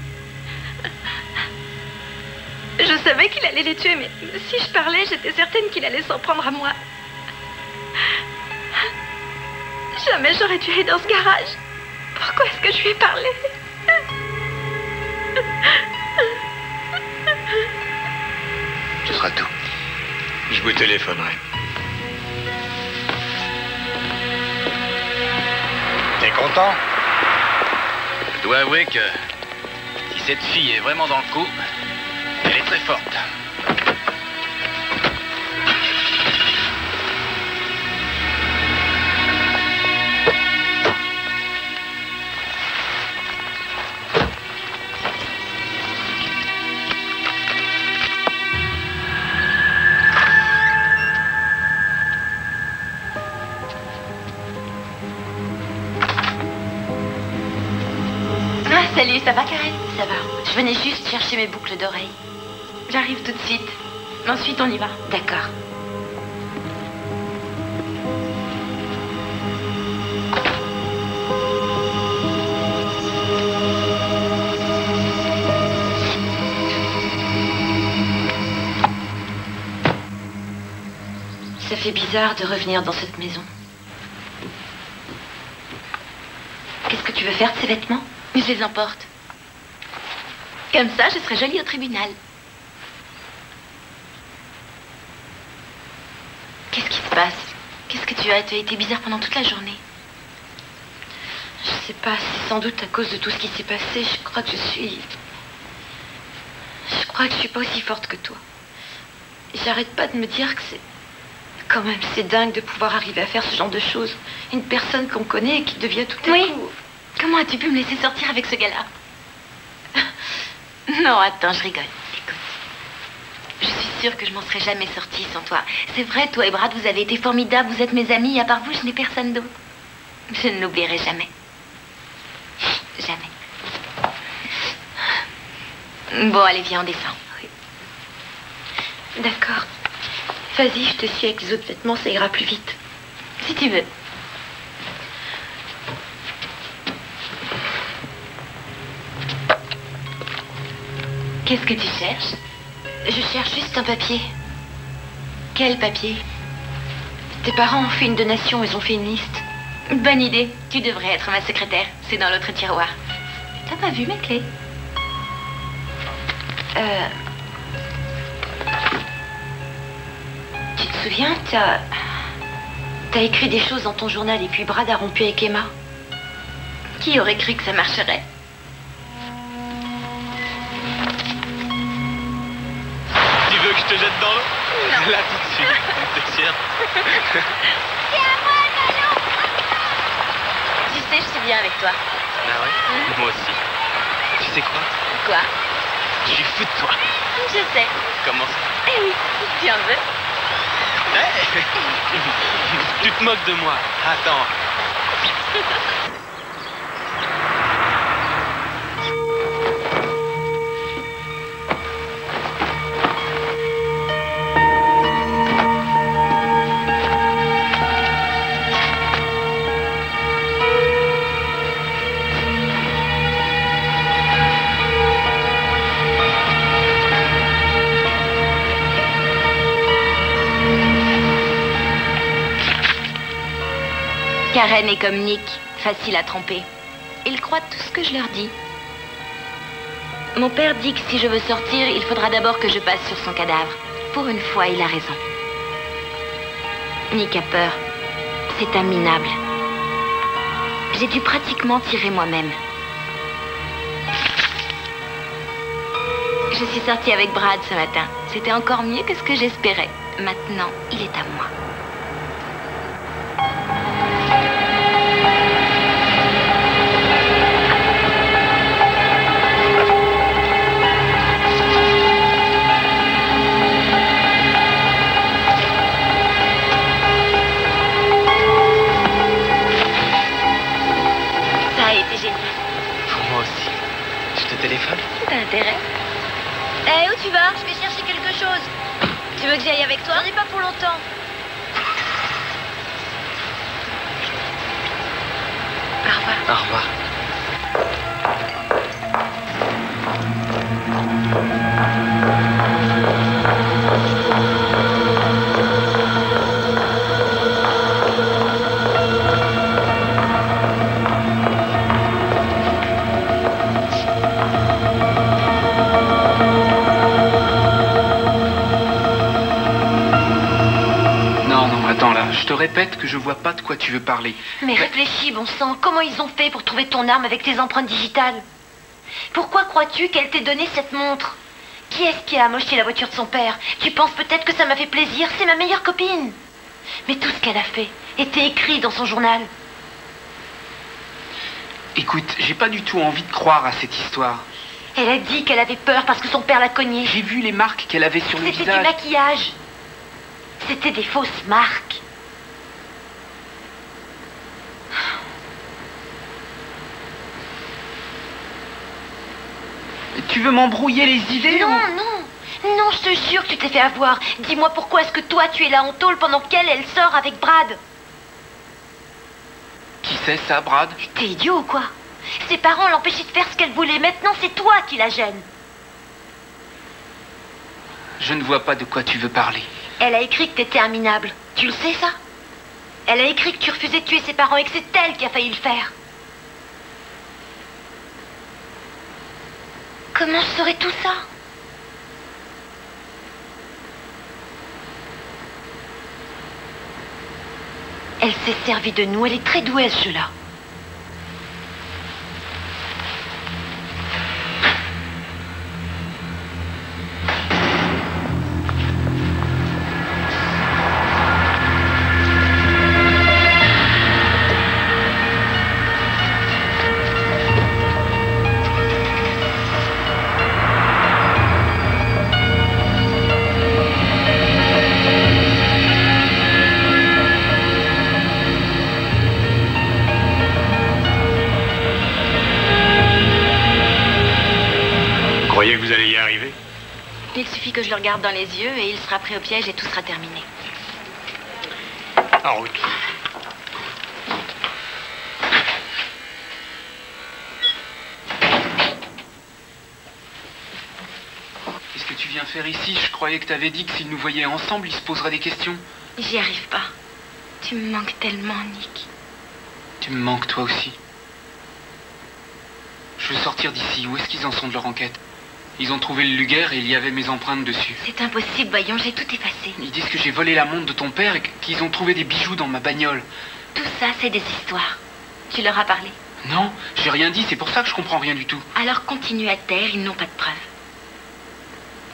Je savais qu'il allait les tuer, mais si je parlais, j'étais certaine qu'il allait s'en prendre à moi. Jamais j'aurais dû aller dans ce garage. Pourquoi est-ce que je lui ai parlé? Ce sera tout. Je vous téléphonerai. T'es content? Je dois avouer que si cette fille est vraiment dans le coup... Elle est très forte. Ah, salut, ça va, Karen? Ça va. Je venais juste chercher mes boucles d'oreilles. J'arrive tout de suite. Ensuite, on y va. D'accord. Ça fait bizarre de revenir dans cette maison. Qu'est-ce que tu veux faire de ces vêtements? Je les emporte. Comme ça, je serai jolie au tribunal. Qu'est-ce qui se passe? Qu'est-ce que tu as? Tu as été bizarre pendant toute la journée. Je sais pas, c'est sans doute à cause de tout ce qui s'est passé. Je crois que je suis... Je crois que je suis pas aussi forte que toi. J'arrête pas de me dire que c'est... Quand même, c'est dingue de pouvoir arriver à faire ce genre de choses. Une personne qu'on connaît et qui devient tout à oui. coup... Comment as-tu pu me laisser sortir avec ce gars-là? Non, attends, je rigole. Écoute, je suis sûre que je m'en serais jamais sortie sans toi. C'est vrai, toi et Brad, vous avez été formidables, vous êtes mes amis, et à part vous, je n'ai personne d'autre. Je ne l'oublierai jamais. Jamais. Bon, allez, viens, on descend. Oui. D'accord. Vas-y, je te suis avec les autres vêtements, ça ira plus vite. Si tu veux. Qu'est-ce que tu cherches? Je cherche juste un papier. Quel papier? Tes parents ont fait une donation, ils ont fait une liste. Bonne idée. Tu devrais être ma secrétaire. C'est dans l'autre tiroir. T'as pas vu mes clés? Euh... Tu te souviens, t'as... T'as écrit des choses dans ton journal et puis Brad a rompu avec Emma. Qui aurait cru que ça marcherait? Tu veux que je te jette dans l'eau? Là, tout de suite. T'es sûre? C'est à moi, Manon! Tu sais, je suis bien avec toi. Ah ouais? Mmh. Moi aussi. Tu sais quoi? Quoi? Je suis fou de toi. Je sais. Comment ça? Eh oui, tu en veux? Hey. Tu te moques de moi. Attends. Karen est comme Nick, facile à tromper. Ils croient tout ce que je leur dis. Mon père dit que si je veux sortir, il faudra d'abord que je passe sur son cadavre. Pour une fois, il a raison. Nick a peur. C'est un minable. J'ai dû pratiquement tirer moi-même. Je suis sortie avec Brad ce matin. C'était encore mieux que ce que j'espérais. Maintenant, il est à moi. Téléphone? T'as intérêt. Eh, hey, où tu vas? Je vais chercher quelque chose. Tu veux que j'aille avec toi? On n'est pas pour longtemps. Au revoir. Au revoir. Je te répète que je vois pas de quoi tu veux parler. Mais réfléchis, bon sang, comment ils ont fait pour trouver ton arme avec tes empreintes digitales? Pourquoi crois-tu qu'elle t'ait donné cette montre? Qui est-ce qui a amoché la voiture de son père? Tu penses peut-être que ça m'a fait plaisir, c'est ma meilleure copine. Mais tout ce qu'elle a fait était écrit dans son journal. Écoute, j'ai pas du tout envie de croire à cette histoire. Elle a dit qu'elle avait peur parce que son père la cognait. J'ai vu les marques qu'elle avait sur le visage. C'était du maquillage. C'était des fausses marques. Tu veux m'embrouiller les idées? Non, ou... non, non, je te jure que tu t'es fait avoir. Dis-moi pourquoi est-ce que toi tu es là en tôle pendant qu'elle, elle sort avec Brad? Qui c'est ça, Brad? T'es idiot ou quoi? Ses parents l'empêchaient de faire ce qu'elle voulait, maintenant c'est toi qui la gêne. Je ne vois pas de quoi tu veux parler. Elle a écrit que t'étais un minable, tu le sais ça? Elle a écrit que tu refusais de tuer ses parents et que c'est elle qui a failli le faire. Comment je saurais tout ça? Elle s'est servie de nous, elle est très douée à ce jeu-là. allez y arriver. Il suffit que je le regarde dans les yeux et il sera pris au piège et tout sera terminé. En route. Qu'est-ce que tu viens faire ici? Je croyais que t'avais dit que s'ils nous voyaient ensemble, ils se poseraient des questions. J'y arrive pas. Tu me manques tellement, Nick. Tu me manques toi aussi. Je veux sortir d'ici. Où est-ce qu'ils en sont de leur enquête? Ils ont trouvé le Luger et il y avait mes empreintes dessus. C'est impossible, voyons, j'ai tout effacé. Ils disent que j'ai volé la montre de ton père et qu'ils ont trouvé des bijoux dans ma bagnole. Tout ça, c'est des histoires. Tu leur as parlé? Non, j'ai rien dit, c'est pour ça que je comprends rien du tout. Alors continue à taire, ils n'ont pas de preuves.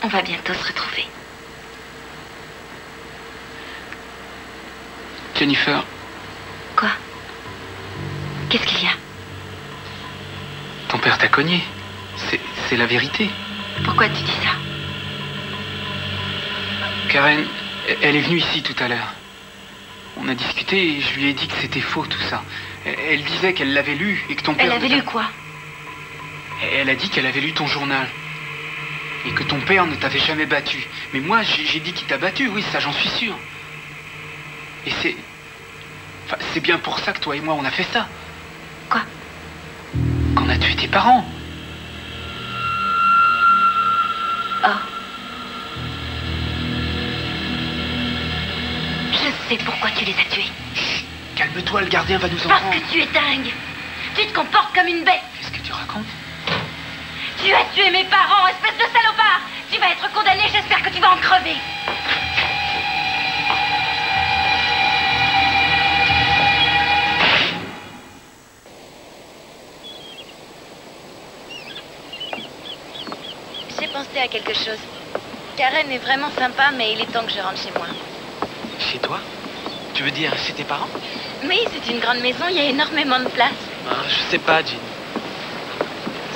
On va bientôt se retrouver. Jennifer. Quoi? Qu'est-ce qu'il y a? Ton père t'a cogné. C'est la vérité. Pourquoi tu dis ça? Karen, elle est venue ici tout à l'heure. On a discuté et je lui ai dit que c'était faux tout ça. Elle disait qu'elle l'avait lu et que ton père... Elle avait lu quoi? Elle a dit qu'elle avait lu ton journal. Et que ton père ne t'avait jamais battu. Mais moi, j'ai dit qu'il t'a battu, oui, ça j'en suis sûr. Et c'est... Enfin, c'est bien pour ça que toi et moi on a fait ça. Quoi? Qu'on a tué tes parents. Oh. Je sais pourquoi tu les as tués. Chut, calme-toi, le gardien va nous en prendre. Parce que tu es dingue. Tu te comportes comme une bête. Qu'est-ce que tu racontes? Tu as tué mes parents, espèce de salopard. Tu vas être condamné, j'espère que tu vas en crever. À quelque chose. Karen est vraiment sympa, mais il est temps que je rentre chez moi. Chez toi? Tu veux dire chez tes parents? Oui, c'est une grande maison, il y a énormément de place. Ben, je sais pas, Jean.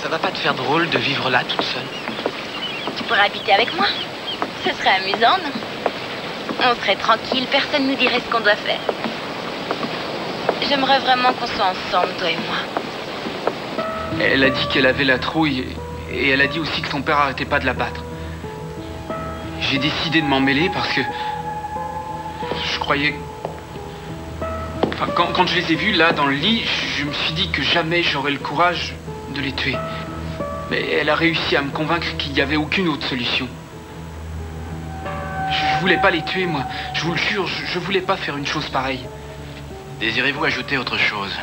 Ça va pas te faire drôle de vivre là toute seule? Tu pourrais habiter avec moi. Ce serait amusant, non? On serait tranquille, personne nous dirait ce qu'on doit faire. J'aimerais vraiment qu'on soit ensemble, toi et moi. Elle a dit qu'elle avait la trouille. Et... Et elle a dit aussi que son père arrêtait pas de la battre. J'ai décidé de m'en mêler parce que... Je croyais... Enfin, quand, quand je les ai vus, là, dans le lit, je, je me suis dit que jamais j'aurais le courage de les tuer. Mais elle a réussi à me convaincre qu'il n'y avait aucune autre solution. Je, je voulais pas les tuer, moi. Je vous le jure, je, je voulais pas faire une chose pareille. Désirez-vous ajouter autre chose?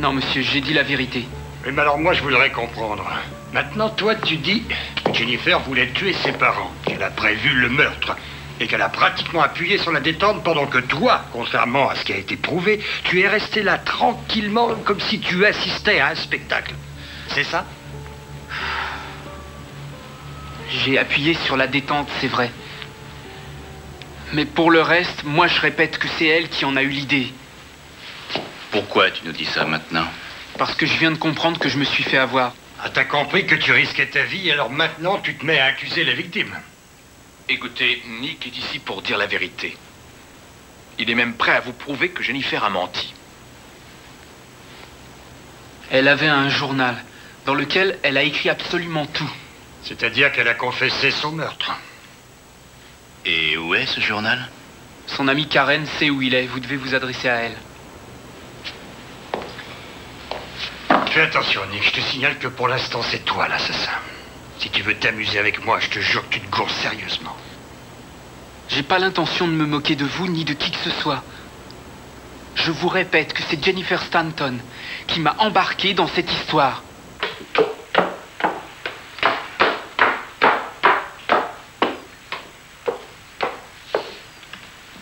Non, monsieur, j'ai dit la vérité. Mais alors moi, je voudrais comprendre. Maintenant, toi, tu dis que Jennifer voulait tuer ses parents, qu'elle a prévu le meurtre et qu'elle a pratiquement appuyé sur la détente pendant que toi, contrairement à ce qui a été prouvé, tu es resté là tranquillement comme si tu assistais à un spectacle. C'est ça? J'ai appuyé sur la détente, c'est vrai. Mais pour le reste, moi, je répète que c'est elle qui en a eu l'idée. Pourquoi tu nous dis ça maintenant? Parce que je viens de comprendre que je me suis fait avoir. Ah, t'as compris que tu risquais ta vie, alors maintenant tu te mets à accuser la victime. Écoutez, Nick est ici pour dire la vérité. Il est même prêt à vous prouver que Jennifer a menti. Elle avait un journal dans lequel elle a écrit absolument tout. C'est-à-dire qu'elle a confessé son meurtre. Et où est ce journal? Son amie Karen sait où il est, vous devez vous adresser à elle. Fais attention, Nick, je te signale que pour l'instant, c'est toi l'assassin. Si tu veux t'amuser avec moi, je te jure que tu te gourres sérieusement. J'ai pas l'intention de me moquer de vous, ni de qui que ce soit. Je vous répète que c'est Jennifer Stanton qui m'a embarqué dans cette histoire.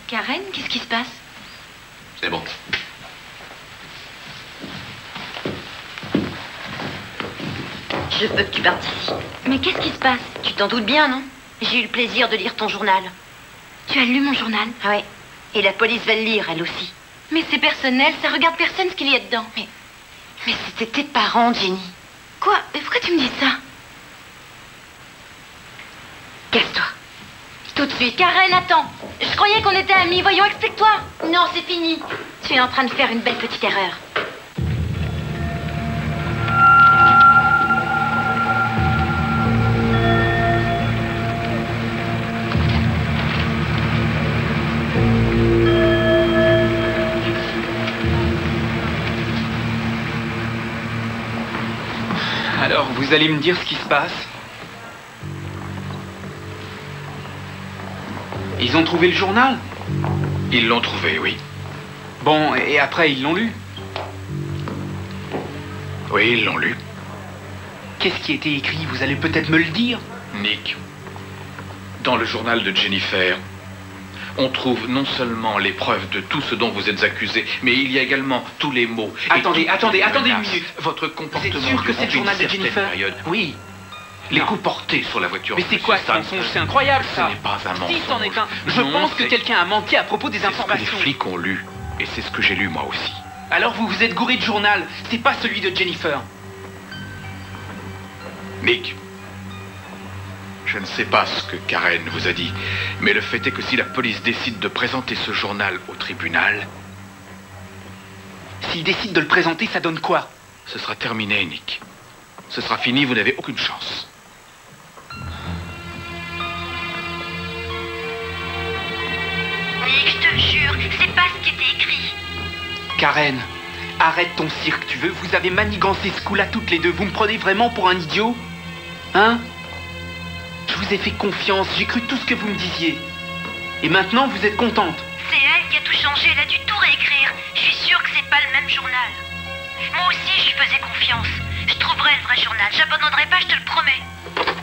Karen, qu'est-ce qui se passe? C'est bon. Je veux que tu partes ici. Mais qu'est-ce qui se passe? Tu t'en doutes bien, non? J'ai eu le plaisir de lire ton journal. Tu as lu mon journal? Ah ouais. Et la police va le lire, elle aussi. Mais c'est personnel, ça regarde personne ce qu'il y a dedans. Mais, mais c'était tes parents, Jenny. Quoi? Mais pourquoi tu me dis ça? Casse-toi. Tout de suite. Karen, attends. Je croyais qu'on était amis, voyons, explique-toi. Non, c'est fini. Tu es en train de faire une belle petite erreur. vous allez me dire ce qui se passe? Ils ont trouvé le journal? Ils l'ont trouvé, oui. Bon, et après, ils l'ont lu? Oui, ils l'ont lu. Qu'est-ce qui était écrit? Vous allez peut-être me le dire? Nick, dans le journal de Jennifer, on trouve non seulement les preuves de tout ce dont vous êtes accusé, mais il y a également tous les mots. Attendez, attendez, attendez une minute. Votre comportement durant une certaine période. Oui. Les coups portés sur la voiture. Mais c'est quoi ce mensonge? C'est incroyable ça. Ce n'est pas un mensonge. Si c'en est un, je pense que quelqu'un a menti à propos des informations. Les flics ont lu, et c'est ce que j'ai lu moi aussi. Alors vous vous êtes gouré de journal. C'est pas celui de Jennifer. Nick, je ne sais pas ce que Karen vous a dit, mais le fait est que si la police décide de présenter ce journal au tribunal... S'il décide de le présenter, ça donne quoi? Ce sera terminé, Nick. Ce sera fini, vous n'avez aucune chance. Nick, je te jure, c'est pas ce qui était écrit. Karen, arrête ton cirque, tu veux? Vous avez manigancé ce coup-là toutes les deux. Vous me prenez vraiment pour un idiot? Hein? Je vous ai fait confiance, j'ai cru tout ce que vous me disiez. Et maintenant, vous êtes contente? C'est elle qui a tout changé, elle a dû tout réécrire. Je suis sûre que c'est pas le même journal. Moi aussi, je lui faisais confiance. Je trouverai le vrai journal, j'abandonnerai pas, je te le promets.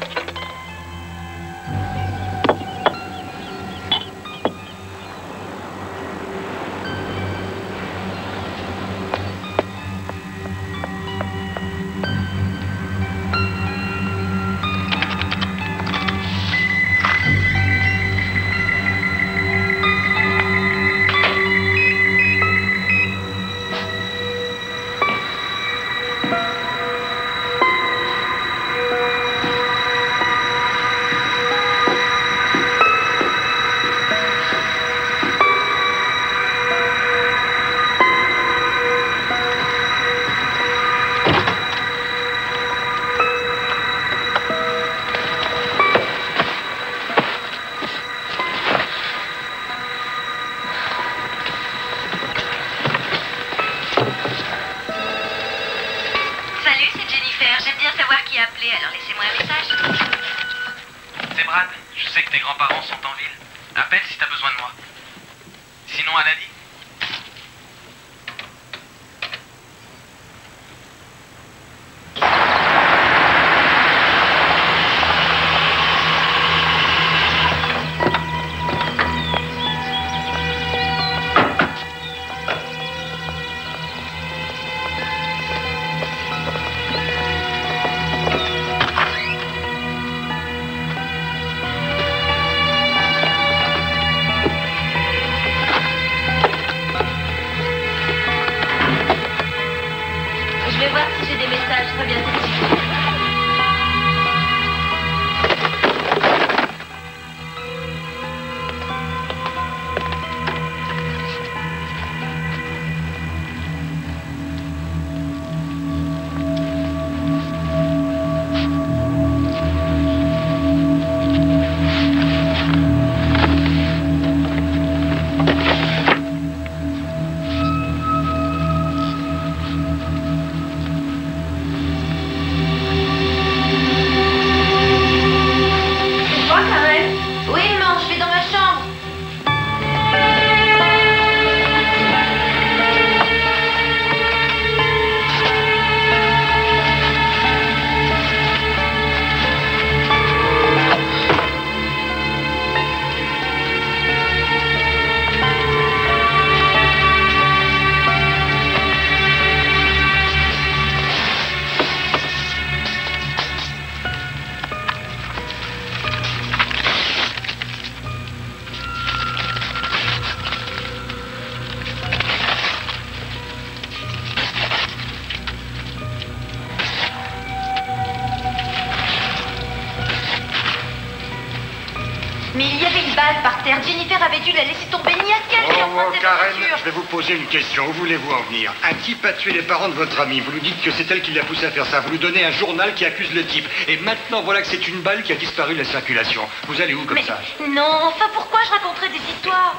J'ai une question, où voulez-vous en venir? Un type a tué les parents de votre ami, vous lui dites que c'est elle qui l'a poussé à faire ça, vous lui donnez un journal qui accuse le type, et maintenant voilà que c'est une balle qui a disparu de la circulation. Vous allez où comme mais ça? Non, enfin pourquoi je raconterais des histoires?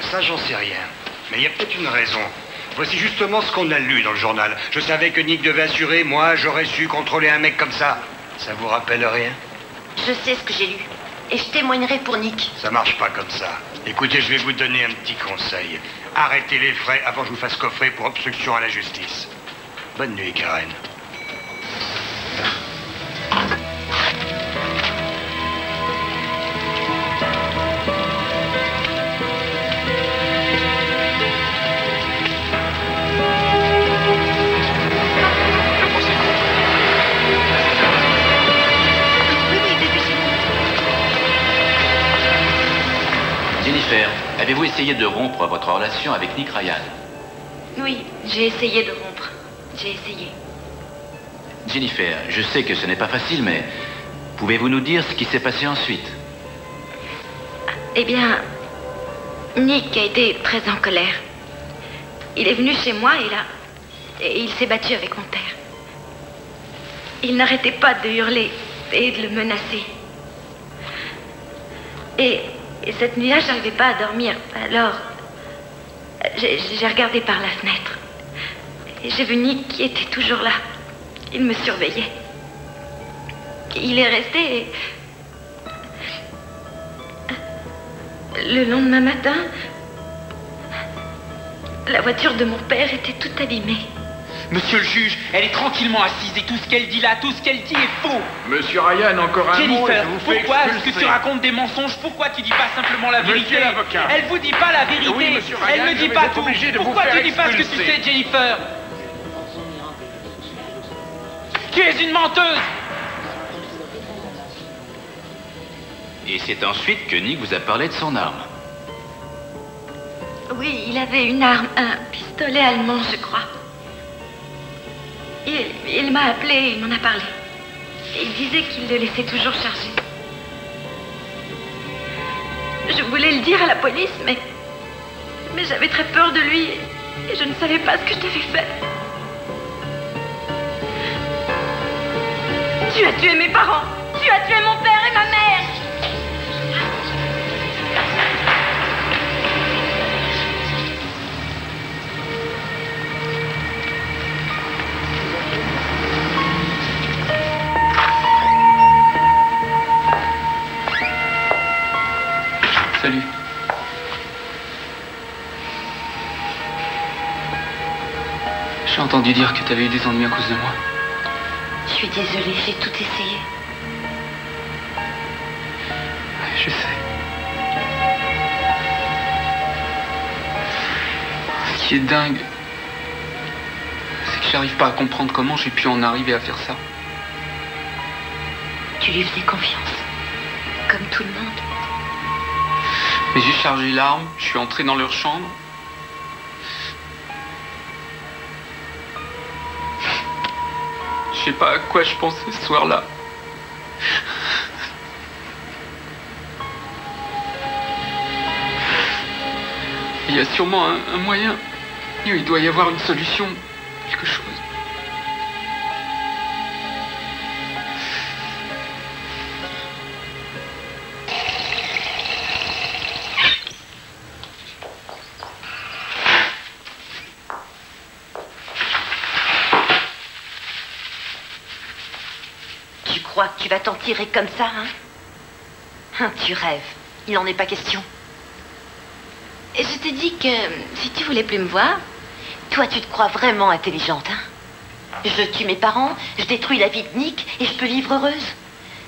Ça j'en sais rien, mais il y a peut-être une raison. Voici justement ce qu'on a lu dans le journal. Je savais que Nick devait assurer, moi j'aurais su contrôler un mec comme ça. Ça vous rappelle rien? Je sais ce que j'ai lu. Et je témoignerai pour Nick. Ça marche pas comme ça. Écoutez, je vais vous donner un petit conseil. Arrêtez les frais avant que je vous fasse coffrer pour obstruction à la justice. Bonne nuit, Karen. Jennifer, avez-vous essayé de rompre votre relation avec Nick Ryan? Oui, j'ai essayé de rompre. J'ai essayé. Jennifer, je sais que ce n'est pas facile, mais pouvez-vous nous dire ce qui s'est passé ensuite? Eh bien, Nick a été très en colère. Il est venu chez moi et là, et il s'est battu avec mon père. Il n'arrêtait pas de hurler et de le menacer. Et... Et cette nuit-là, je n'arrivais pas à dormir. Alors, j'ai regardé par la fenêtre. J'ai vu Nick qui était toujours là. Il me surveillait. Il est resté et... Le lendemain matin, la voiture de mon père était toute abîmée. Monsieur le juge, elle est tranquillement assise et tout ce qu'elle dit là, tout ce qu'elle dit est faux. Monsieur Ryan, encore un Jennifer, mot et je vous fais pourquoi est-ce que tu racontes des mensonges? Pourquoi tu dis pas simplement la vérité? Monsieur l'avocat. Elle vous dit pas la vérité. Oui, monsieur Ryan, elle ne dit pas tout. Pourquoi tu dis pas ce que tu sais, Jennifer? Tu es une menteuse. Et c'est ensuite que Nick vous a parlé de son arme. Oui, il avait une arme, un pistolet allemand, je crois. Il, il m'a appelé et il m'en a parlé. Il disait qu'il le laissait toujours charger. Je voulais le dire à la police, mais... Mais j'avais très peur de lui et je ne savais pas ce que je devais faire. Tu as tué mes parents. Tu as tué mon père et ma mère. Salut. J'ai entendu dire que tu avais eu des ennuis à cause de moi. Je suis désolée, j'ai tout essayé. Je sais. Ce qui est dingue, c'est que j'arrive pas à comprendre comment j'ai pu en arriver à faire ça. Tu lui faisais confiance, comme tout le monde. Mais j'ai chargé l'arme, je suis entré dans leur chambre. Je sais pas à quoi je pensais ce soir-là. Il y a sûrement un, un moyen. Il doit y avoir une solution, quelque chose. Tu vas t'en tirer comme ça, hein? Hein, tu rêves. Il n'en est pas question. Et je t'ai dit que si tu voulais plus me voir, toi tu te crois vraiment intelligente, hein? Je tue mes parents, je détruis la vie de Nick et je peux vivre heureuse.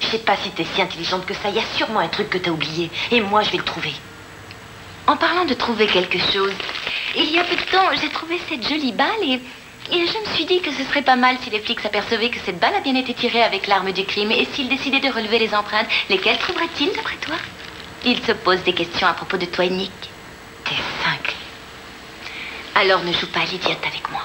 Je sais pas si t'es si intelligente que ça, il y a sûrement un truc que t'as oublié et moi je vais le trouver. En parlant de trouver quelque chose, il y a peu de temps, j'ai trouvé cette jolie balle et... Et je me suis dit que ce serait pas mal si les flics s'apercevaient que cette balle a bien été tirée avec l'arme du crime et s'ils décidaient de relever les empreintes, lesquelles trouveraient-ils d'après toi? Ils se posent des questions à propos de toi et Nick. T'es cinglé. Alors ne joue pas l'idiote avec moi.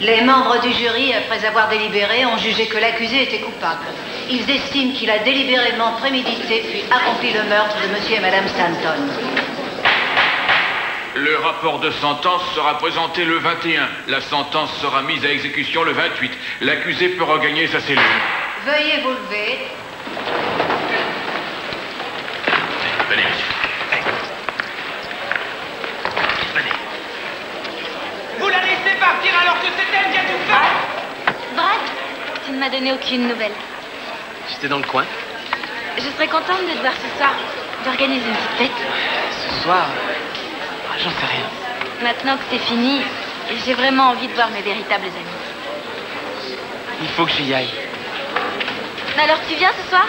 Les membres du jury, après avoir délibéré, ont jugé que l'accusé était coupable. Ils estiment qu'il a délibérément prémédité puis accompli le meurtre de monsieur et madame Stanton. Le rapport de sentence sera présenté le vingt et un. La sentence sera mise à exécution le vingt-huit. L'accusé peut regagner sa cellule. Veuillez vous lever. Aucune nouvelle. J'étais dans le coin. Je serais contente de te voir ce soir. D'organiser une petite fête. Ce soir, euh, j'en sais rien. Maintenant que c'est fini, j'ai vraiment envie de voir mes véritables amis. Il faut que j'y aille. Alors tu viens ce soir?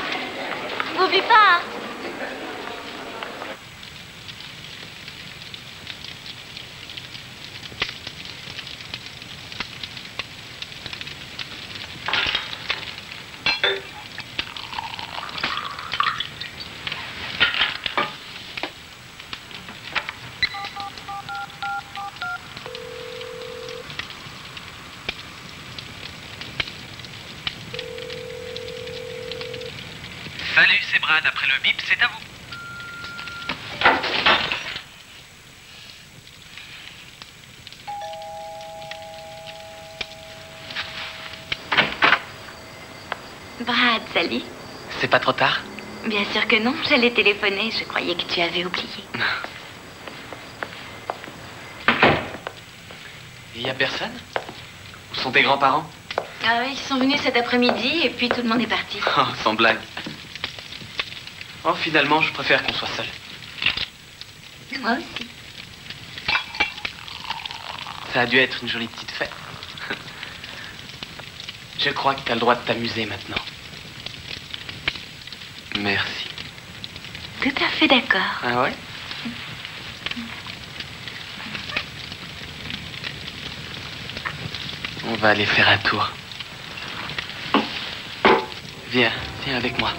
N'oublie pas, hein? Après le bip, c'est à vous. Brad, salut. C'est pas trop tard? Bien sûr que non, j'allais téléphoner. Je croyais que tu avais oublié. Il y a personne? Où sont tes grands-parents? Ah oui, ils sont venus cet après-midi et puis tout le monde est parti. Oh, sans blague. Oh, finalement, je préfère qu'on soit seul. Moi aussi. Ça a dû être une jolie petite fête. Je crois que tu as le droit de t'amuser maintenant. Merci. Tout à fait d'accord. Ah ouais? On va aller faire un tour. Viens, viens avec moi.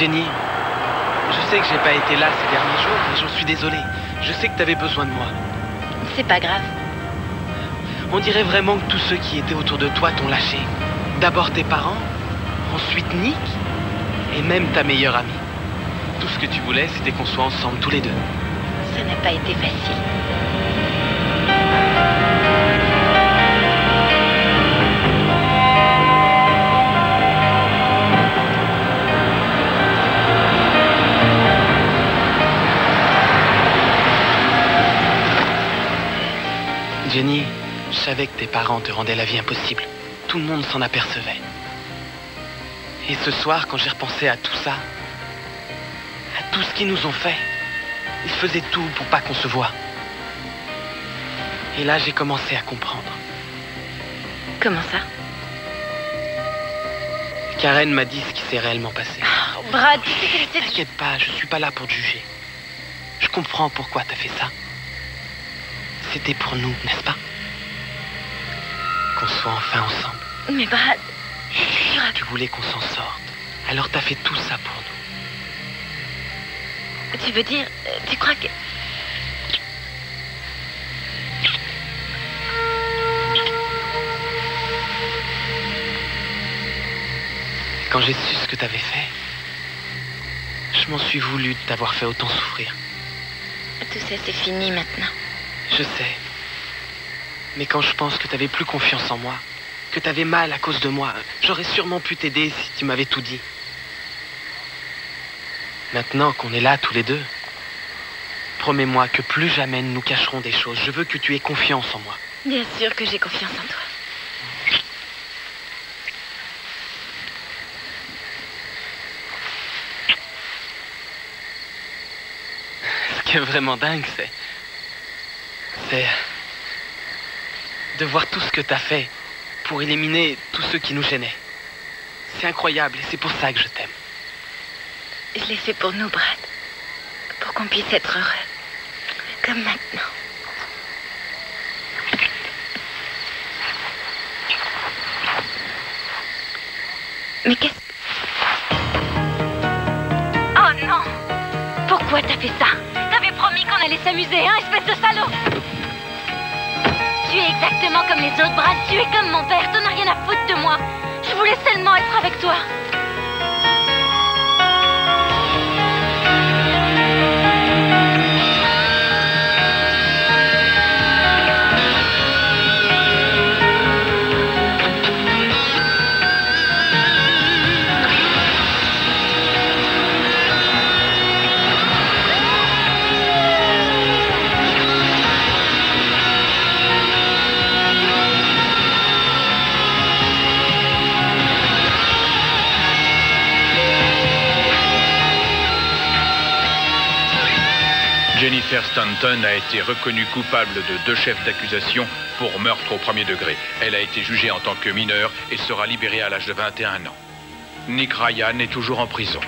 Jenny, je sais que j'ai pas été là ces derniers jours, mais j'en suis désolé. Je sais que t'avais besoin de moi. C'est pas grave. On dirait vraiment que tous ceux qui étaient autour de toi t'ont lâché. D'abord tes parents, ensuite Nick, et même ta meilleure amie. Tout ce que tu voulais, c'était qu'on soit ensemble tous les deux. Ça n'a pas été facile. Jenny, je savais que tes parents te rendaient la vie impossible. Tout le monde s'en apercevait. Et ce soir, quand j'ai repensé à tout ça, à tout ce qu'ils nous ont fait, ils faisaient tout pour pas qu'on se voie. Et là, j'ai commencé à comprendre. Comment ça? Karen m'a dit ce qui s'est réellement passé. Oh, Brad, tu sais qu'elle était... T'inquiète pas, je suis pas là pour te juger. Je comprends pourquoi t'as fait ça. C'était pour nous, n'est-ce pas? Qu'on soit enfin ensemble. Mais Brad... Tu voulais qu'on s'en sorte. Alors t'as fait tout ça pour nous. Tu veux dire... Tu crois que... Quand j'ai su ce que t'avais fait, je m'en suis voulu de t'avoir fait autant souffrir. Tout ça, c'est fini maintenant. Je sais. Mais quand je pense que t'avais plus confiance en moi, que t'avais mal à cause de moi, j'aurais sûrement pu t'aider si tu m'avais tout dit. Maintenant qu'on est là tous les deux, promets-moi que plus jamais nous nous cacherons des choses. Je veux que tu aies confiance en moi. Bien sûr que j'ai confiance en toi. Ce qui est vraiment dingue, c'est... C'est de voir tout ce que t'as fait pour éliminer tous ceux qui nous gênaient. C'est incroyable et c'est pour ça que je t'aime. Je l'ai fait pour nous, Brad. Pour qu'on puisse être heureux. Comme maintenant. Mais qu'est-ce que... Oh non! Pourquoi t'as fait ça? T'avais promis qu'on allait s'amuser, hein, espèce de salaud! Tu es exactement comme les autres, Brad. Tu es comme mon père. T'en as rien à foutre de moi. Je voulais seulement être avec toi. Jennifer Stanton a été reconnue coupable de deux chefs d'accusation pour meurtre au premier degré. Elle a été jugée en tant que mineure et sera libérée à l'âge de vingt et un ans. Nick Ryan est toujours en prison.